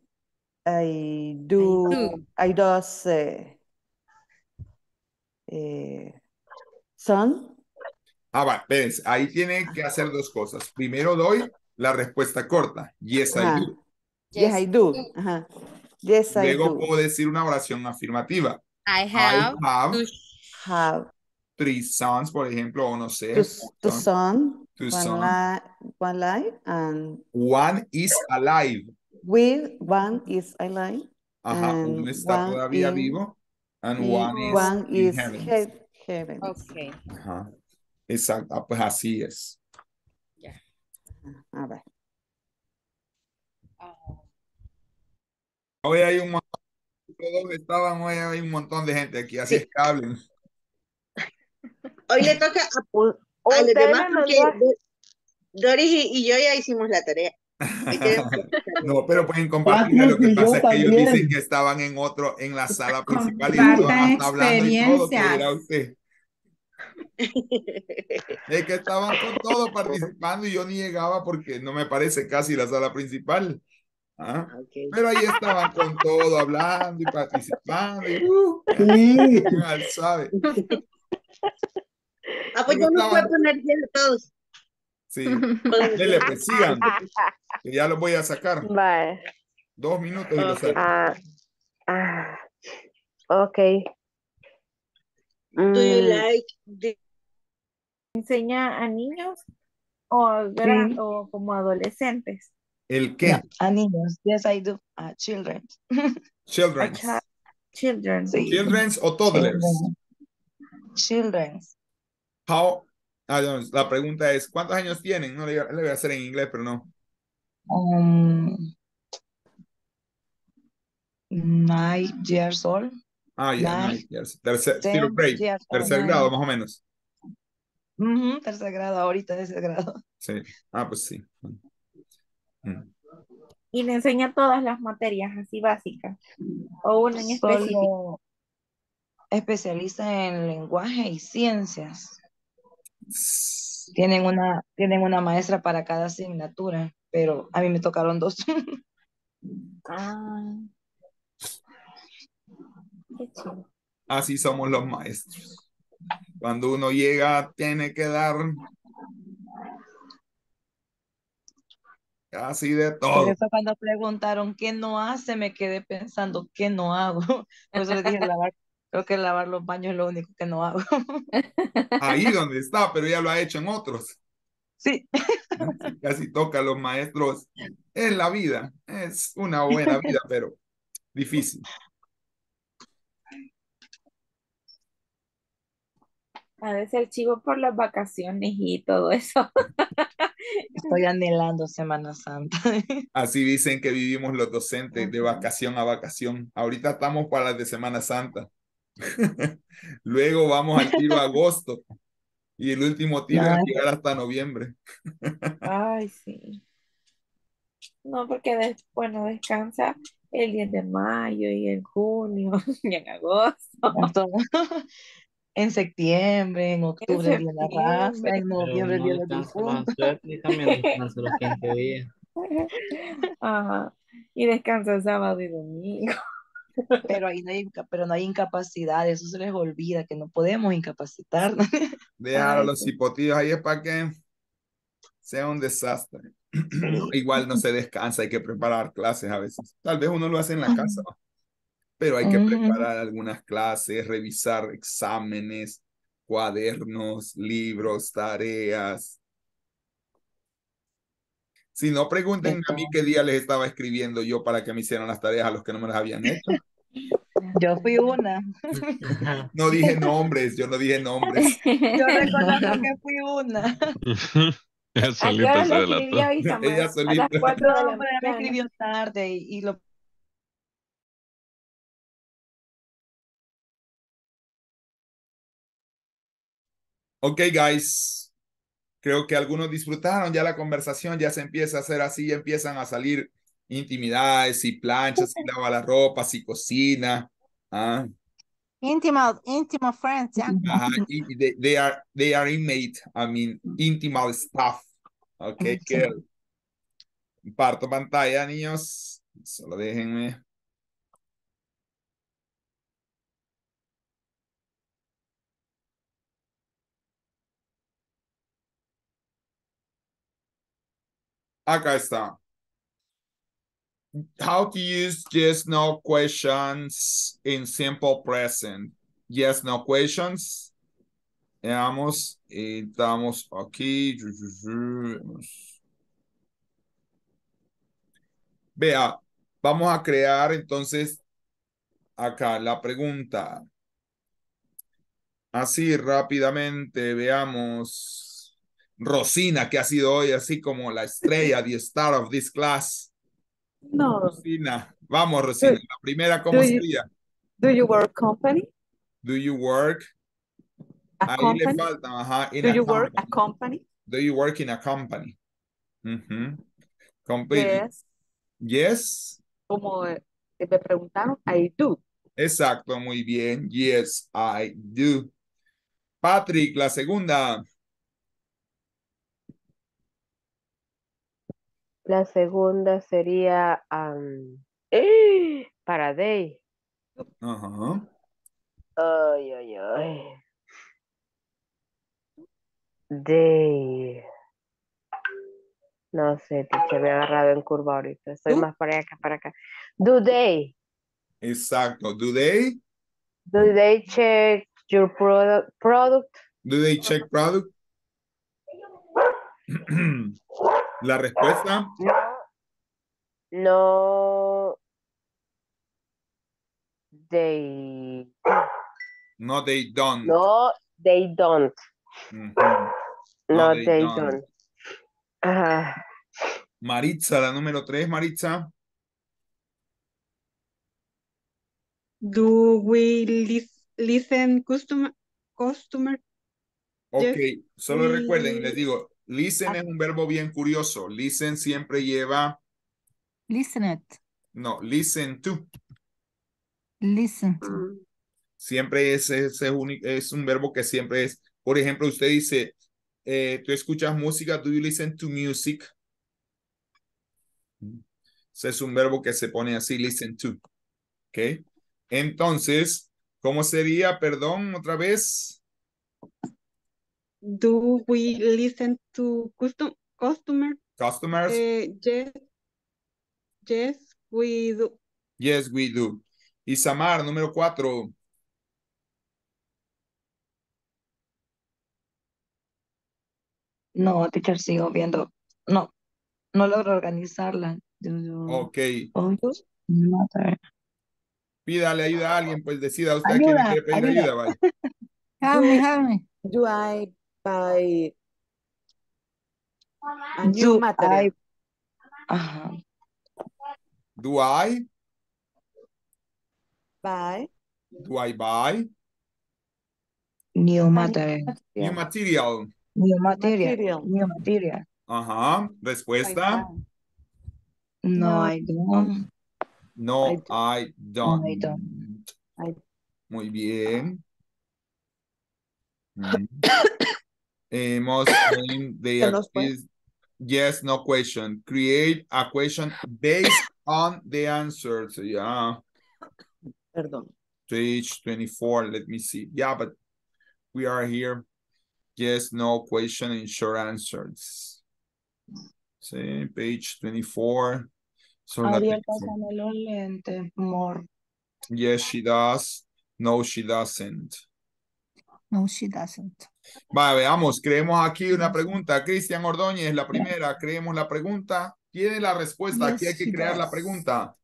do. I does son. Ah, va, espérense. Ahí tienen que hacer dos cosas. Primero doy la respuesta corta. Yes, ajá. I do. Yes, I do. Ajá. Yes, luego I do. Puedo decir una oración afirmativa. I have three sons, por ejemplo, o no sé. Tu son. One is alive. One is alive. Ajá, uno está todavía vivo. And one is in heaven. Okay. Ajá. Exacto, pues así es. Yeah. A ver. Hoy hay un montón. Todos estaban hoy, hay un montón de gente aquí, así es que hablen. Hoy le toca a... A los demás, porque Doris y yo ya hicimos la tarea. No, pero pueden compartir. Lo que pasa es que ellos dicen que estaban en la sala principal y estaban hablando y todo. Es que estaban con todo participando y yo ni llegaba porque no me parece casi la sala principal. ¿Ah? Okay. Pero ahí estaban con todo hablando y participando. Y, sí. ¿Sabe? Ah, pues yo no puedo poner bien todos. Sí, dele, pues sigan. Que ya los voy a sacar. Vale. 2 minutos y los saco. Ok. Do you like the... ¿Enseña a niños o como adolescentes? ¿El qué? No, a niños. Yes, I do. Children. Children. Children. Sí. Children o toddlers. Children. La pregunta es, ¿cuántos años tienen? No le voy a hacer en inglés, pero no. 9 years old. Ah, ya, 9 years. Tercer grado, más o menos. Tercer grado, ahorita es el grado. Sí, ah, pues sí. Y le enseña todas las materias, así básicas. O una en específico. Especialista en lenguaje y ciencias. Tienen una maestra para cada asignatura, pero a mí me tocaron 2. Así somos los maestros. Cuando uno llega, tiene que dar casi de todo. Por eso cuando preguntaron qué no hace, me quedé pensando qué no hago. Por eso le dije creo que lavar los baños es lo único que no hago. Ahí donde está, pero ya lo ha hecho en otros. Sí. Casi toca a los maestros. Es la vida. Es una buena vida, pero difícil. A veces el chivo por las vacaciones y todo eso. Estoy anhelando Semana Santa. Así dicen que vivimos los docentes, de vacación a vacación. Ahorita estamos para las de Semana Santa. Luego vamos al tiro agosto. Y el último tiro es llegar hasta noviembre. Ay, sí. No, porque descansa el 10 de mayo y en junio y en agosto. En septiembre, en octubre viene la raza, en noviembre viene el difunto. Y descansa sábado y domingo. Pero ahí no hay, incapacidad, eso se les olvida, que no podemos incapacitar. Dejar a los hipotíos ahí es para que sea un desastre. Igual no se descansa, hay que preparar clases a veces. Tal vez uno lo hace en la casa, pero hay que preparar algunas clases, revisar exámenes, cuadernos, libros, tareas. Si no, pregunten a mí qué día les estaba escribiendo yo para que me hicieran las tareas a los que no me las habían hecho. Yo fui una. No dije nombres, yo no dije nombres. Yo reconozco que fui una. Ella solita se delató. Ella solita. Me escribió tarde y lo... Ok, guys. Creo que algunos disfrutaron ya la conversación, ya se empieza a hacer así, ya empiezan a salir intimidades, si plancha, si lava la ropa, si cocina. Ah. Intimate friends, yeah. They are intimate, I mean, intimate stuff. Okay, girl. Parto pantalla, niños. Solo déjenme. Acá está. How to use yes, no questions in simple present. Yes, no questions. Veamos, estamos aquí. Vea, vamos a crear entonces acá la pregunta. Así rápidamente, veamos. Rosina, que ha sido hoy así como la estrella, the star of this class. No. Rosina, vamos Rosina, la primera, ¿cómo sería? Do you work company? Do you work? A ahí company? Le falta, ajá. Do you work a company? Do you work in a company? Yes. Yes. Como me preguntaron, I do. Exacto, muy bien. Yes, I do. Patrick, la segunda. La segunda sería para day. Ay, ay, ay. Day. No sé, se me ha agarrado en curva ahorita. Estoy más para acá, Do they? Exacto. Do they? Do they check your product? Do they check product? La respuesta no, they don't. No, they don't. No, they don't. Maritza, la número 3, Maritza. Do we listen customer? Ok, yes. Solo recuerden, les digo. Listen es un verbo bien curioso. Listen siempre lleva... Listen it. No, listen to. Listen to. Siempre es un verbo que siempre es... Por ejemplo, usted dice, ¿tú escuchas música? Do you listen to music? Ese es un verbo que se pone así, listen to. ¿Ok? Entonces, ¿cómo sería? Perdón, otra vez... Do we listen to customers? Customers? Yes, we do. Yes, we do. Isamar, número 4. No, teacher, sigo viendo. No, no logro organizarla. Ok. Pídale ayuda a alguien, pues decida usted que quiere pedir ayuda. Vale. Do I buy New material. Do I? Buy. Do I buy? New material. New material. New material. New material. Ajá. Respuesta. No, I don't. No, I don't. No, I don't. Muy bien. Hemos yes, no question. Create a question based on the answers. Yeah. Perdón. Page 24, let me see. Yeah, but we are here. Yes, no question and short answers. See, page 24. So more. Yes, she does. No, she doesn't. No, she doesn't. Va, veamos, creemos aquí una pregunta. Cristian Ordóñez, la primera, creemos la pregunta. Tiene la respuesta, aquí hay que crear la pregunta.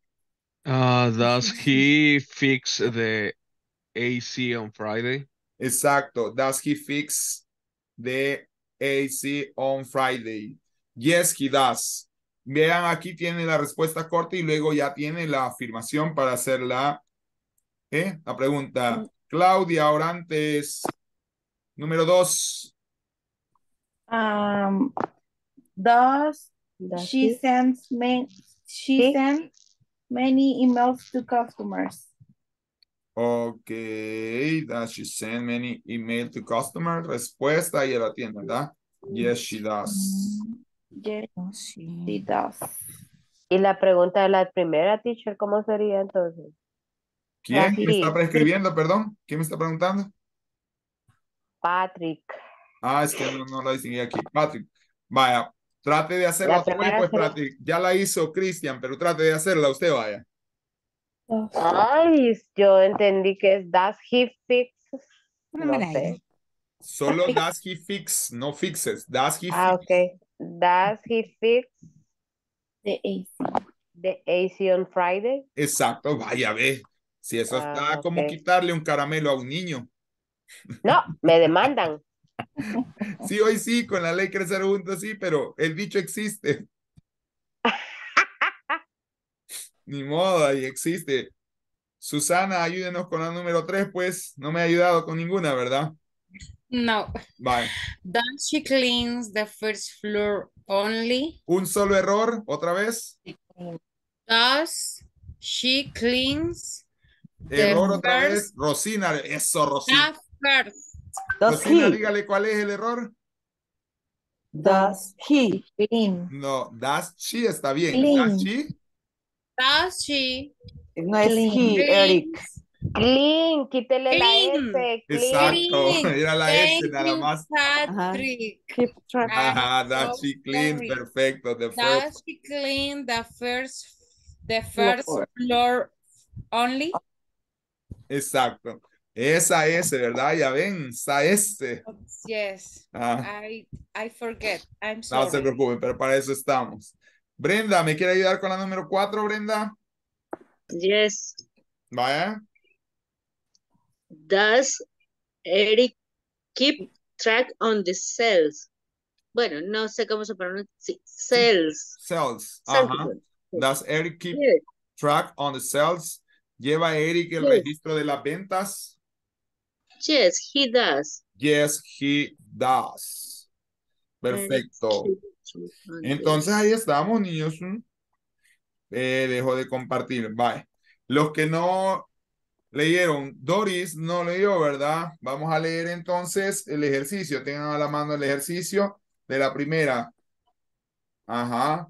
Does he fix the AC on Friday? Exacto, does he fix the AC on Friday? Yes, he does. Vean, aquí tiene la respuesta corta y luego ya tiene la afirmación para hacer la, la pregunta. Claudia Orantes, número 2. Does she send many emails to customers? Okay, does she send many emails to customers? Respuesta y la tiene, ¿verdad? Yes, she does. Yes, she does. Y la pregunta de la primera, teacher, ¿cómo sería entonces? ¿Quién me está prescribiendo, perdón? ¿Quién me está preguntando? Patrick. Ah, es que no la distinguí aquí. Patrick, vaya, trate de hacerla usted, pues, Patrick. Ya la hizo Christian, pero trate de hacerla usted, vaya. Ay, yo entendí que es does he fix. No sé. Solo does he fix, no fixes. Does he fix. Ah, ok. Does he fix the AC? The AC on Friday. Exacto, vaya, ve. Si eso está como quitarle un caramelo a un niño. No, me demandan. Sí, hoy sí, con la ley crecer juntos, sí, pero el dicho existe. Ni modo, ahí existe. Susana, ayúdenos con la número 3, pues. No me ha ayudado con ninguna, ¿verdad? No. Vale. Does she cleans the first floor only? Un solo error, otra vez. Does she cleans... Error otra vez, Rosina, eso, Rosina. Rosina, dígale cuál es el error. Does he clean? No, does she está bien. Clean. Does she? Does she? No es he, Eric. Clean, quítele clean. La S. Exacto, era la S nada más. Patrick. Ajá, does she clean? Perfecto. The does first. She clean the first floor only? Exacto. Esa S, ¿verdad? Ya ven, esa S. Yes. I forget. I'm sorry. No se preocupen, pero para eso estamos. Brenda, ¿me quiere ayudar con la número 4, Brenda? Yes. Vaya. Does Eric keep track on the sales? Bueno, no sé cómo se pronuncia. Sales. Sales. Ajá. Does Eric keep track on the sales? ¿Lleva Eric el registro de las ventas? Yes, he does. Yes, he does. Perfecto. Entonces ahí estamos, niños. Dejo de compartir. Bye. Los que no leyeron, Doris no leyó, ¿verdad? Vamos a leer entonces el ejercicio. Tengan a la mano el ejercicio de la primera. Ajá.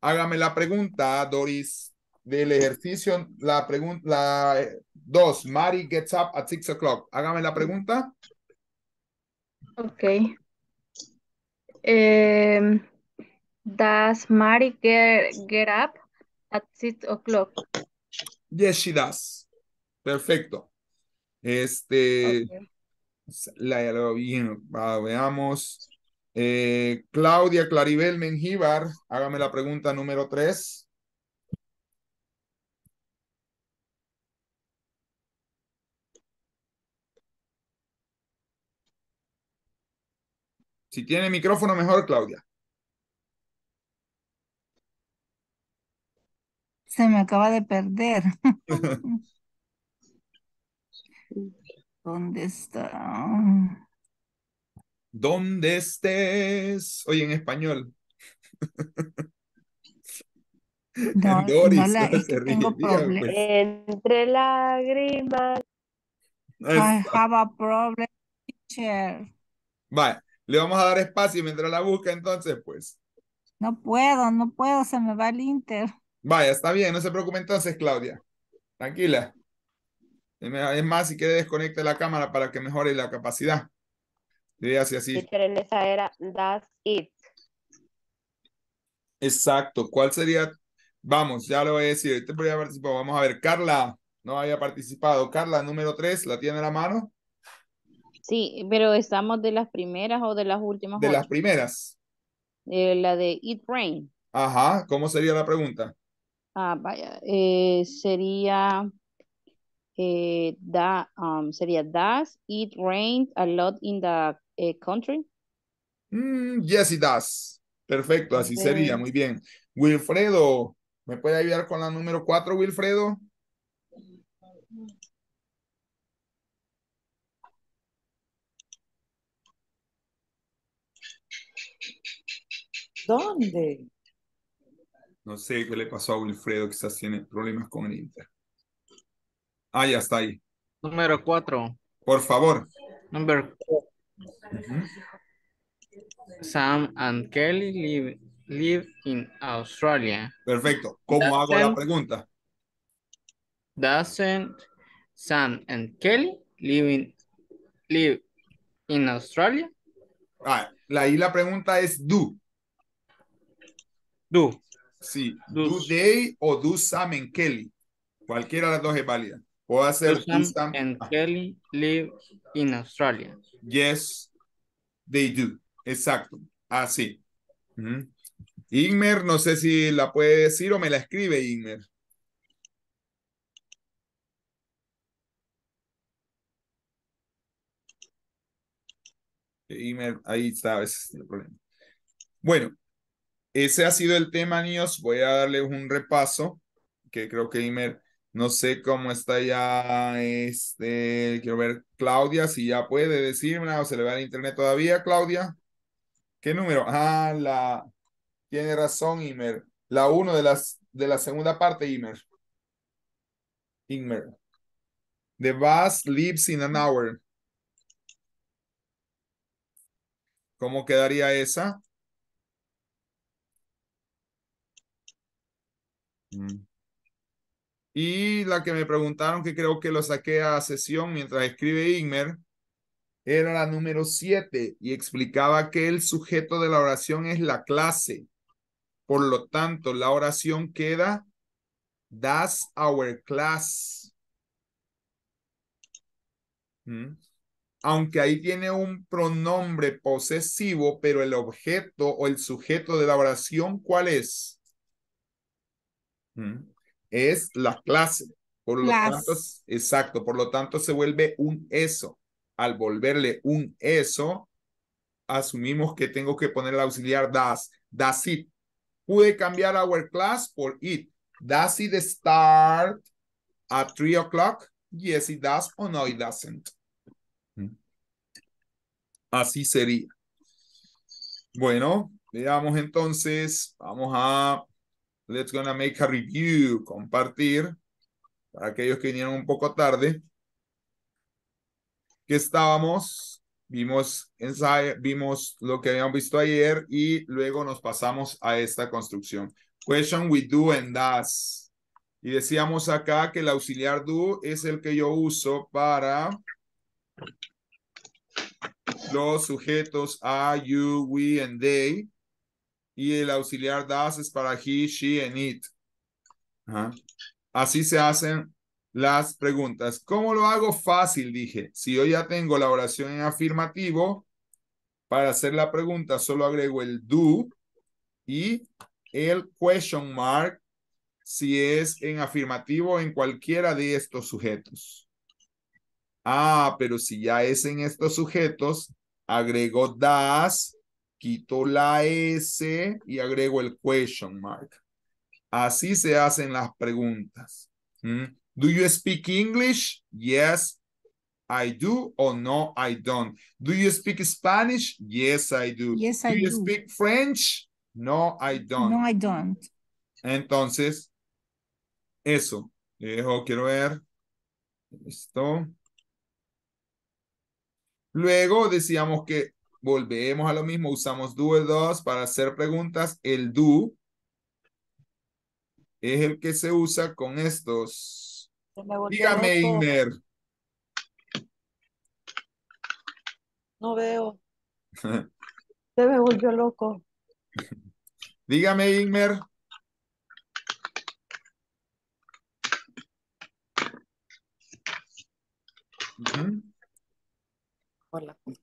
Hágame la pregunta, Doris. Del ejercicio, la pregunta, la 2, Mari gets up at 6 o'clock. Hágame la pregunta. Ok. Does Mari get up at 6 o'clock? Yes, she does. Perfecto. Okay. Ya lo bien. Veamos. Claudia Claribel Mengíbar, hágame la pregunta número 3. Si tiene micrófono, mejor, Claudia. Se me acaba de perder. ¿Dónde está? ¿Dónde estés? Oye, en español. No, Doris, no la, no se ríe, pues. Entre lágrimas. I have a problem, teacher. Vale, le vamos a dar espacio mientras la busca entonces, pues. No puedo, se me va el Inter. Vaya, está bien, no se preocupe entonces, Claudia. Tranquila. Es más, si quiere desconecte la cámara para que mejore la capacidad. Diría así, así. Pero en esa era, that's it. Exacto, ¿cuál sería? Vamos, ya lo voy a decir, usted podría participar, vamos a ver, Carla no había participado. Carla, número 3, ¿la tiene en la mano? Sí, pero estamos de las primeras o de las últimas. De 8? Las primeras. La de It Rain. Ajá, ¿cómo sería la pregunta? Ah, vaya, sería... sería does it rain a lot in the country? Yes, it does. Perfecto, así sería, muy bien. Wilfredo, ¿me puede ayudar con la número 4, Wilfredo? ¿Dónde? No sé qué le pasó a Wilfredo, quizás tiene problemas con el Inter. Ah, ya está ahí. Número 4. Por favor. Número 4. Sam and Kelly live in Australia. Perfecto. ¿Cómo hago la pregunta? Doesn't Sam and Kelly live in Australia? Ah, la pregunta es do. Do. Sí. Do they o do Sam and Kelly? Cualquiera de las dos es válida. Puedo hacer Sam and Kelly live in Australia. Yes, they do. Exacto. Así. Ingmer, no sé si la puede decir o me la escribe Ingmer. Ingmer, ahí está, ese es el problema. Bueno, ese ha sido el tema, niños. Voy a darles un repaso, que creo que Ingmer... No sé cómo está ya, quiero ver, Claudia, si ya puede decirme o se le va el internet todavía, Claudia. ¿Qué número? Ah, tiene razón, Ingmer. La 1 de la segunda parte, Ingmer. Ingmer. The bus leaves in an hour. ¿Cómo quedaría esa? Y la que me preguntaron, que creo que lo saqué a sesión mientras escribe Ingmer, era la número 7 y explicaba que el sujeto de la oración es la clase. Por lo tanto, la oración queda that's our class. Aunque ahí tiene un pronombre posesivo, pero el objeto o el sujeto de la oración, ¿cuál es? Es la clase, por lo tanto, exacto, por lo tanto se vuelve un eso. Al volverle un eso, asumimos que tengo que poner el auxiliar does. Does it. Pude cambiar our class por it. Does it start at 3 o'clock? Yes, it does. O no, it doesn't. Así sería. Bueno, veamos entonces, vamos a let's gonna make a review, compartir, para aquellos que vinieron un poco tarde. Que estábamos, vimos lo que habíamos visto ayer y luego nos pasamos a esta construcción. Question with do and does. Y decíamos acá que el auxiliar do es el que yo uso para los sujetos I, you, we, and they. Y el auxiliar does es para he, she, and it. Así se hacen las preguntas. ¿Cómo lo hago fácil? Dije, si yo ya tengo la oración en afirmativo, para hacer la pregunta solo agrego el do y el question mark si es en afirmativo en cualquiera de estos sujetos. Ah, pero si ya es en estos sujetos, agrego does, quito la S y agrego el question mark. Así se hacen las preguntas. Do you speak English? Yes, I do. Or no, I don't. Do you speak Spanish? Yes, I do. Yes, I do. Do you speak French? No, I don't. No, I don't. Entonces, eso. Yo quiero ver. Listo. Luego decíamos que volvemos a lo mismo. Usamos do o does para hacer preguntas. El do es el que se usa con estos. Dígame, Ingmer. No veo. Se me volvió loco. Dígame, Ingmer.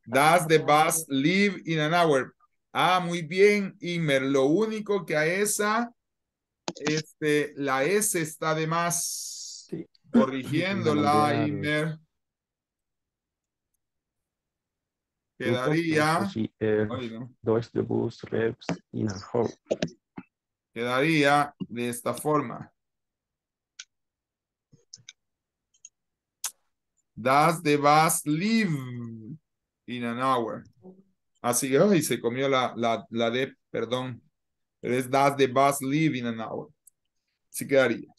Does the bus leave in an hour? Ah, muy bien, Ingmer. Lo único que a esa, la S está de más. Sí. Corrigiéndola, Ingmer. Quedaría. Does the bus leave in an hour? Quedaría de esta forma. Does the bus leave in an hour? Así que hoy se comió la D, perdón. Pero es does the bus leave in an hour. Así quedaría.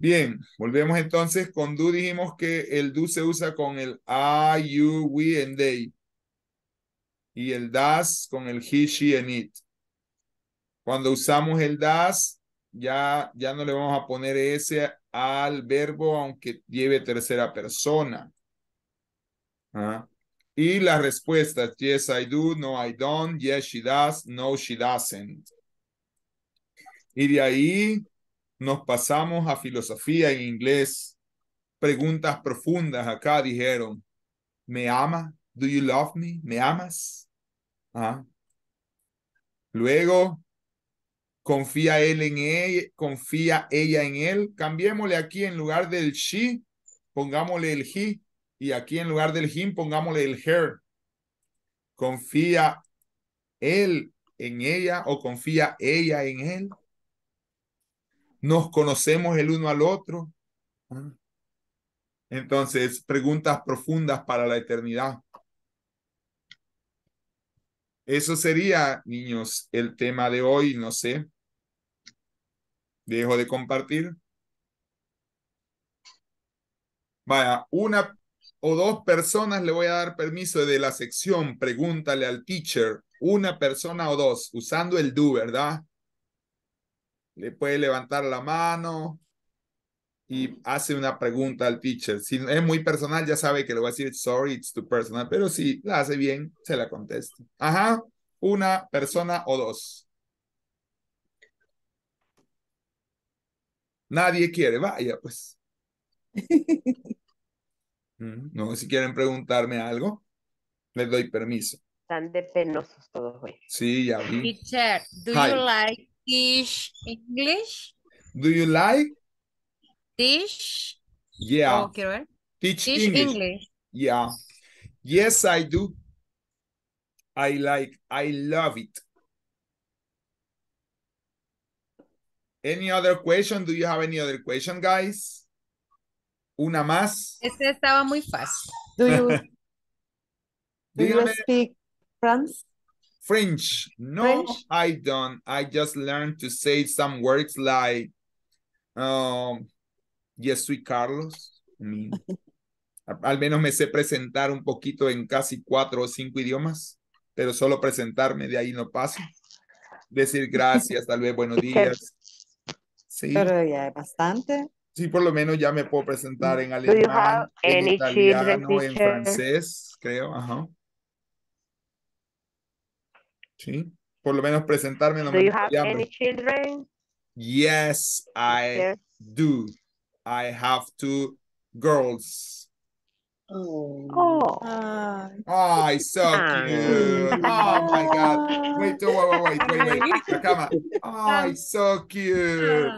Bien, volvemos entonces con do. Dijimos que el do se usa con el I, you, we, and they. Y el does con el he, she, and it. Cuando usamos el does, ya no le vamos a poner ese al verbo, aunque lleve tercera persona. Y las respuestas, yes I do, no I don't, yes she does, no she doesn't. Y de ahí nos pasamos a filosofía en inglés. Preguntas profundas acá dijeron, ¿me ama? ¿Do you love me? ¿Me amas? Luego, ¿confía él en ella? ¿Confía ella en él? Cambiémosle aquí en lugar del she, pongámosle el he. Y aquí en lugar del him, pongámosle el her. ¿Confía él en ella o confía ella en él? ¿Nos conocemos el uno al otro? Entonces, preguntas profundas para la eternidad. Eso sería, niños, el tema de hoy, no sé. Dejo de compartir. Vaya, una o dos personas le voy a dar permiso de la sección. Pregúntale al teacher. Una persona o dos. Usando el do, ¿verdad? Le puede levantar la mano. Y hace una pregunta al teacher. Si es muy personal, ya sabe que le va a decir sorry, it's too personal. Pero si la hace bien, se la contesta. Ajá. Una persona o dos. Nadie quiere. Vaya, pues. No, si quieren preguntarme algo, les doy permiso. Están de penosos todos hoy. Sí, ya vi. Teacher, do Hi. You like teach English? Do you like? Teach? Yeah. Oh, quiero ver. Teach English. Yeah. Yes, I do. I like, I love it. Any other question? Do you have any other question, guys? Una más. Este estaba muy fácil. Do you speak French? French. No, French? I don't. I just learned to say some words like, yes, soy Carlos. Al menos me sé presentar un poquito en casi 4 o 5 idiomas, pero solo presentarme, de ahí no paso. Decir gracias, tal vez buenos días. Sí. Pero ya es bastante. Sí, por lo menos ya me puedo presentar en alemán, en italiano, en francés, creo. Ajá. Sí, por lo menos presentarme. No me llamo. Any children? Yes, I do. I have 2 girls. Oh. Ay, so cute. Oh, my God. Wait. La cama. Ay, so cute.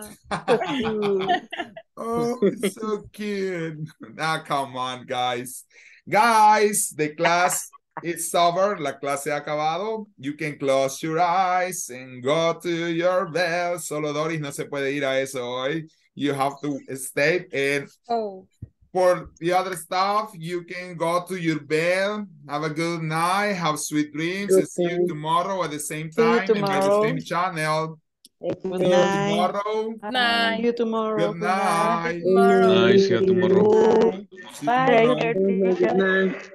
Oh, so cute. Now, come on, guys. Guys, the class It's over. La clase ha acabado. You can close your eyes and go to your bed. Solo Doris no se puede ir a eso hoy. You have to stay. And for the other stuff, you can go to your bed. Have a good night. Have sweet dreams. Okay. See you tomorrow at the same time and by the same channel. Good night. Tomorrow. Night. See you tomorrow. Good night. Good night. See you tomorrow. Bye. Good night.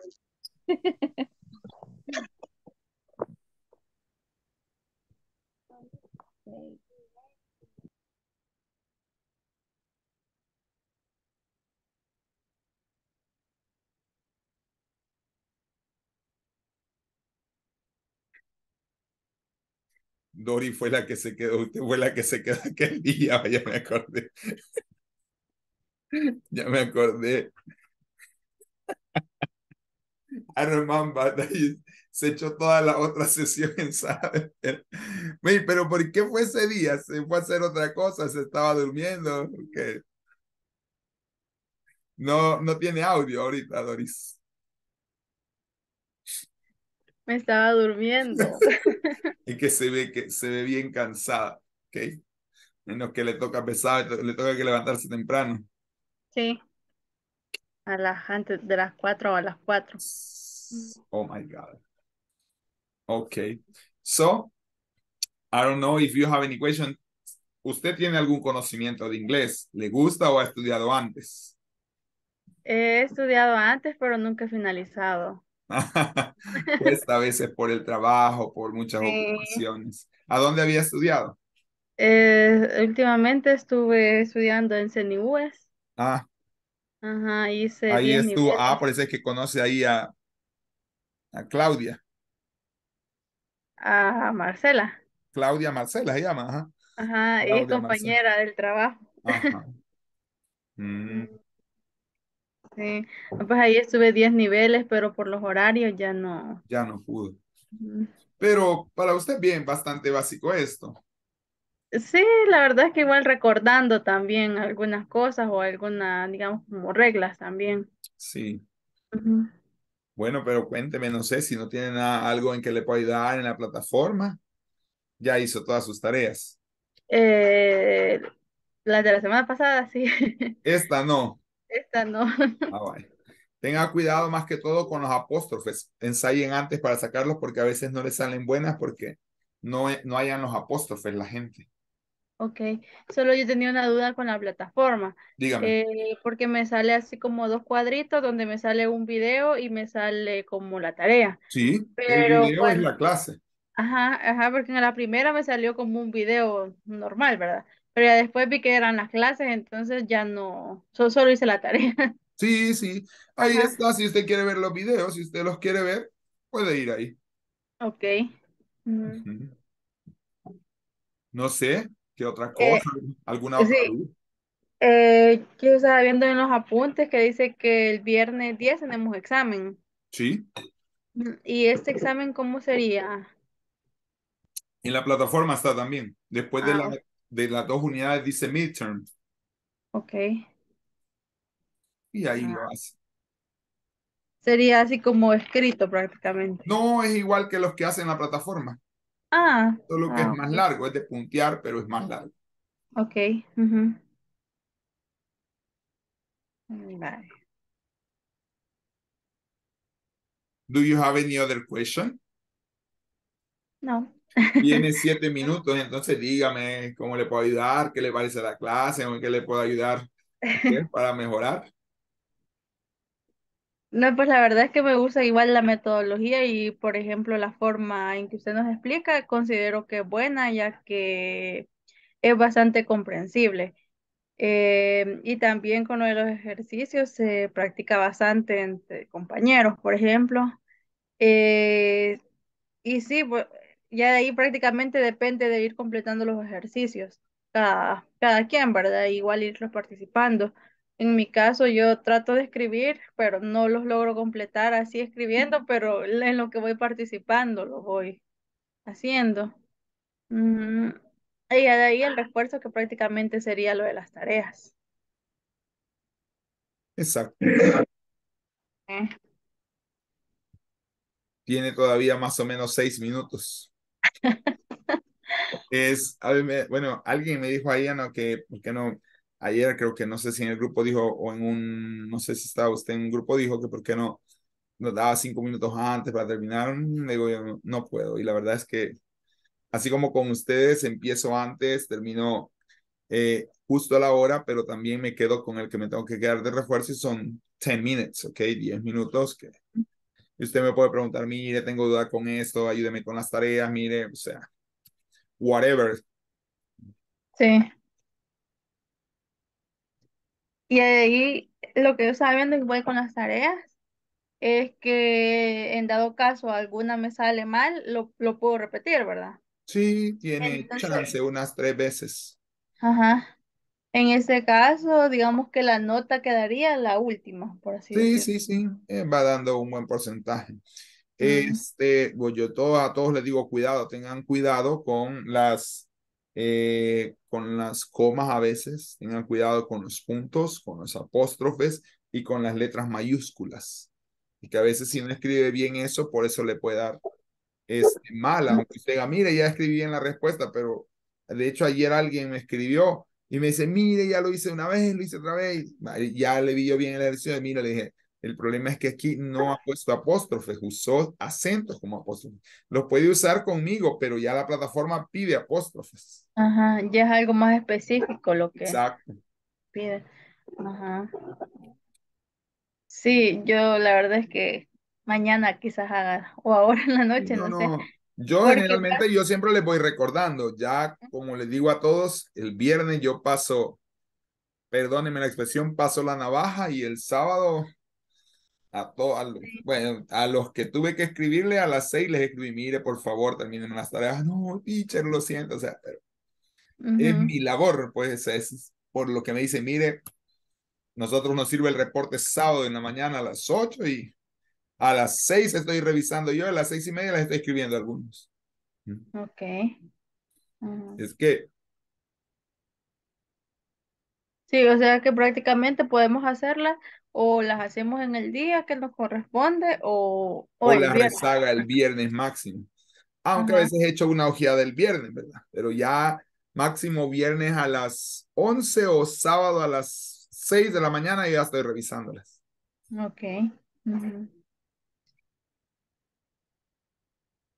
Dori fue la que se quedó, usted fue la que se quedó aquel día, ya me acordé. Ya me acordé. I remember that you, se echó toda la otra sesión en Saber. Pero ¿por qué fue ese día? Se fue a hacer otra cosa, se estaba durmiendo. Okay. No, no tiene audio ahorita, Doris. Me estaba durmiendo. Es que se ve bien cansada, ¿ok? Menos que le toca pesar, le toca que levantarse temprano. Sí. Antes de las 4 o a las 4. Oh my God. Okay. So, I don't know if you have any question. ¿Usted tiene algún conocimiento de inglés? ¿Le gusta o ha estudiado antes? He estudiado antes, pero nunca he finalizado. Cuesta a veces por el trabajo, por muchas ocupaciones. ¿A dónde había estudiado? Últimamente estuve estudiando en Cenibúes. Ah. Ajá, hice ahí estuvo. Niveles. Ah, por eso es que conoce ahí a Claudia. A Marcela. Claudia Marcela se llama, ajá. Ajá, Claudia es compañera Marcela. Del trabajo. Ajá. Sí, pues ahí estuve 10 niveles, pero por los horarios ya no. Ya no pudo. Pero para usted bien, bastante básico esto. Sí, la verdad es que igual recordando también algunas cosas o algunas, digamos, como reglas también. Sí. Bueno, pero cuénteme, no sé, si no tiene nada, algo en que le pueda ayudar en la plataforma. Ya hizo todas sus tareas. Las de la semana pasada, sí. Esta no. Esta no. Ah, vale. Tenga cuidado más que todo con los apóstrofes. Ensayen antes para sacarlos porque a veces no les salen buenas porque no hayan los apóstrofes la gente. Ok. Solo yo tenía una duda con la plataforma. Dígame. Porque me sale así como 2 cuadritos donde me sale un video y me sale como la tarea. Sí, pero el video es la clase. Ajá, ajá, porque en la primera me salió como un video normal, ¿verdad? Pero ya después vi que eran las clases, entonces ya no, yo solo hice la tarea. Sí, sí, ahí ajá. Está, si usted quiere ver los videos, si usted los quiere ver, puede ir ahí. Ok. No sé, ¿qué otra cosa? ¿Alguna otra duda? Yo estaba viendo en los apuntes que dice que el viernes 10 tenemos examen. Sí. ¿Y este examen cómo sería? En la plataforma está también, después de la... De las 2 unidades dice midterm. Ok. Y ahí lo hace. Sería así como escrito prácticamente. No, es igual que los que hacen la plataforma. Ah. Solo que es más largo, es de puntear, pero es más largo. Ok. Vale. Do you have any other question? No. Tiene 7 minutos, entonces dígame cómo le puedo ayudar, qué le parece la clase, o en qué le puedo ayudar para mejorar. No, pues la verdad es que me gusta igual la metodología y, por ejemplo, la forma en que usted nos explica, considero que es buena, ya que es bastante comprensible. Y también con lo de los ejercicios se practica bastante entre compañeros, por ejemplo. Y sí, pues... Ya de ahí prácticamente depende de ir completando los ejercicios, cada quien, ¿verdad? Igual irlos participando. En mi caso yo trato de escribir, pero no los logro completar así escribiendo, pero en lo que voy participando lo voy haciendo. Y ya de ahí el refuerzo que prácticamente sería lo de las tareas. Exacto. Tiene todavía más o menos 6 minutos. Bueno, alguien me dijo ahí, Ana, que, ¿por qué no? Ayer creo que, no sé si en el grupo dijo, o en un, no sé si estaba usted en un grupo, dijo que por qué no nos daba 5 minutos antes para terminar. Digo, yo no puedo. Y la verdad es que, así como con ustedes, empiezo antes, termino justo a la hora, pero también me quedo con el que me tengo que quedar de refuerzo y son 10 minutes, ¿ok? 10 minutos que... Y usted me puede preguntar, mire, tengo duda con esto, ayúdeme con las tareas, mire, o sea, whatever. Sí. Y ahí lo que yo estaba viendo que voy con las tareas es que en dado caso alguna me sale mal, lo puedo repetir, ¿verdad? Sí, tiene chance unas 3 veces. Ajá. En este caso, digamos que la nota quedaría la última, por así decirlo. Sí, sí, sí, va dando un buen porcentaje. Bueno, yo a todos les digo cuidado, tengan cuidado con las comas a veces, tengan cuidado con los puntos, con los apóstrofes y con las letras mayúsculas. Y que a veces si no escribe bien eso, por eso le puede dar mala. Aunque usted diga, mire, ya escribí bien la respuesta, pero de hecho ayer alguien me escribió y me dice, mire, ya lo hice una vez, lo hice otra vez, ya le vi yo bien el ejercicio, mire, le dije, el problema es que aquí no ha puesto apóstrofes, usó acentos como apóstrofes. Los puede usar conmigo, pero ya la plataforma pide apóstrofes. Ajá, ya es algo más específico lo que exacto pide. Ajá. Sí, yo la verdad es que mañana quizás haga, o ahora en la noche, no sé. Yo porque generalmente yo siempre les voy recordando, ya como les digo a todos, el viernes yo paso, perdónenme la expresión, paso la navaja y el sábado a los que tuve que escribirle a las 6 les escribí, mire por favor terminen las tareas, no teacher lo siento, o sea, pero es mi labor, pues es por lo que me dice, mire, nosotros nos sirve el reporte sábado en la mañana a las 8 y a las 6 estoy revisando yo, a las 6:30 las estoy escribiendo algunos. Ok. Es que... Sí, o sea que prácticamente podemos hacerlas o las hacemos en el día que nos corresponde o el las viernes. Rezaga el viernes máximo. Aunque a veces he hecho una ojeada el viernes, ¿verdad? Pero ya máximo viernes a las 11 o sábado a las 6 de la mañana ya estoy revisándolas. Ok.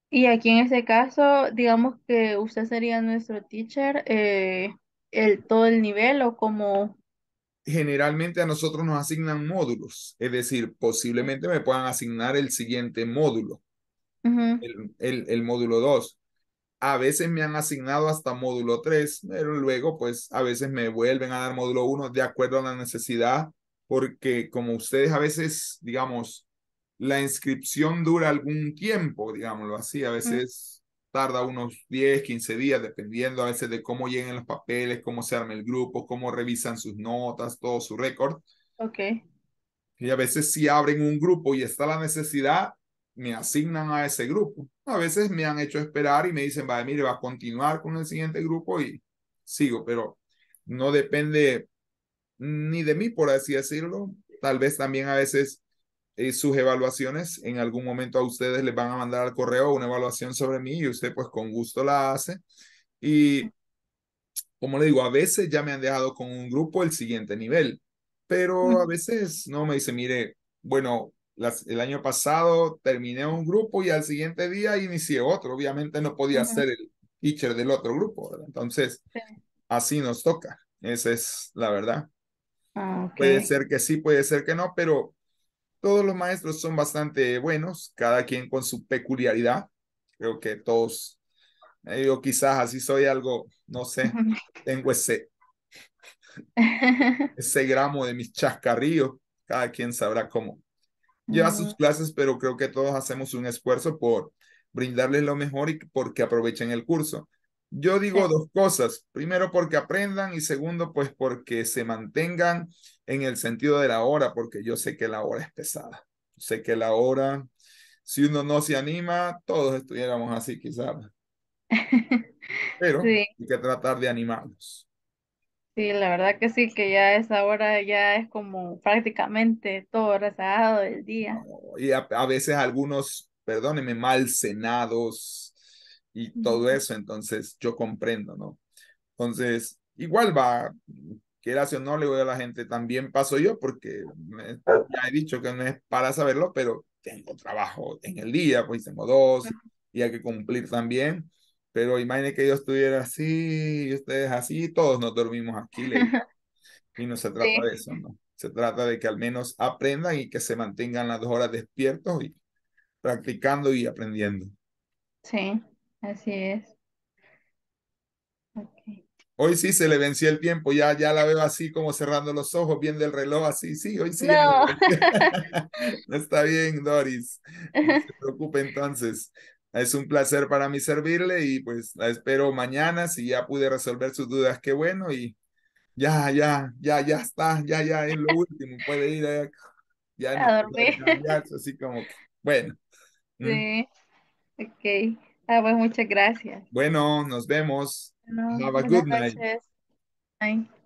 Y aquí en este caso, digamos que usted sería nuestro teacher, todo el nivel o como... Generalmente a nosotros nos asignan módulos, es decir, posiblemente me puedan asignar el siguiente módulo, el módulo 2. A veces me han asignado hasta módulo 3, pero luego pues a veces me vuelven a dar módulo 1 de acuerdo a la necesidad, porque como ustedes a veces, digamos... La inscripción dura algún tiempo, digámoslo así, a veces tarda unos 10, 15 días, dependiendo a veces de cómo lleguen los papeles, cómo se arma el grupo, cómo revisan sus notas, todo su récord. Ok. Y a veces si abren un grupo y está la necesidad, me asignan a ese grupo. A veces me han hecho esperar y me dicen, vale, mire, va a continuar con el siguiente grupo y sigo, pero no depende ni de mí, por así decirlo. Tal vez también a veces... sus evaluaciones, en algún momento a ustedes les van a mandar al correo una evaluación sobre mí y usted pues con gusto la hace y como le digo, a veces ya me han dejado con un grupo el siguiente nivel, pero a veces no me dice, mire, bueno, el año pasado terminé un grupo y al siguiente día inicié otro, obviamente no podía ser el teacher del otro grupo, ¿verdad? Entonces así nos toca, esa es la verdad. Puede ser que sí, puede ser que no, pero todos los maestros son bastante buenos, cada quien con su peculiaridad. Creo que todos, yo quizás así soy algo, no sé, tengo ese gramo de mis chascarrillos. Cada quien sabrá cómo lleva sus clases, pero creo que todos hacemos un esfuerzo por brindarles lo mejor y porque aprovechen el curso. Yo digo 2 cosas. Primero, porque aprendan y segundo, pues porque se mantengan en el sentido de la hora, porque yo sé que la hora es pesada. Sé que la hora, si uno no se anima, todos estuviéramos así quizás. Pero hay que tratar de animarnos. Sí, la verdad que sí, que ya esa hora ya es como prácticamente todo rezagado del día. Y a veces algunos perdónenme, malcenados y todo eso. Entonces yo comprendo, ¿no? Entonces igual va, quieras o no, le voy a la gente, también paso yo, porque ya he dicho que no es para saberlo, pero tengo trabajo en el día, pues tengo dos y hay que cumplir también. Pero imagine que yo estuviera así y ustedes así, todos nos dormimos aquí. Y no se trata de eso, ¿no? Se trata de que al menos aprendan y que se mantengan las 2 horas despiertos y practicando y aprendiendo. Sí, así es. Okay. Hoy sí se le venció el tiempo, ya la veo así como cerrando los ojos, viendo el reloj así, sí, hoy sí. No, no está bien, Doris. No se preocupe entonces. Es un placer para mí servirle y pues la espero mañana si ya pude resolver sus dudas, qué bueno. Y ya está, ya es lo último, puede ir ya a dormir. Así como, bueno. Sí, ok. Ah, pues muchas gracias. Bueno, nos vemos. Have a good night. Bye.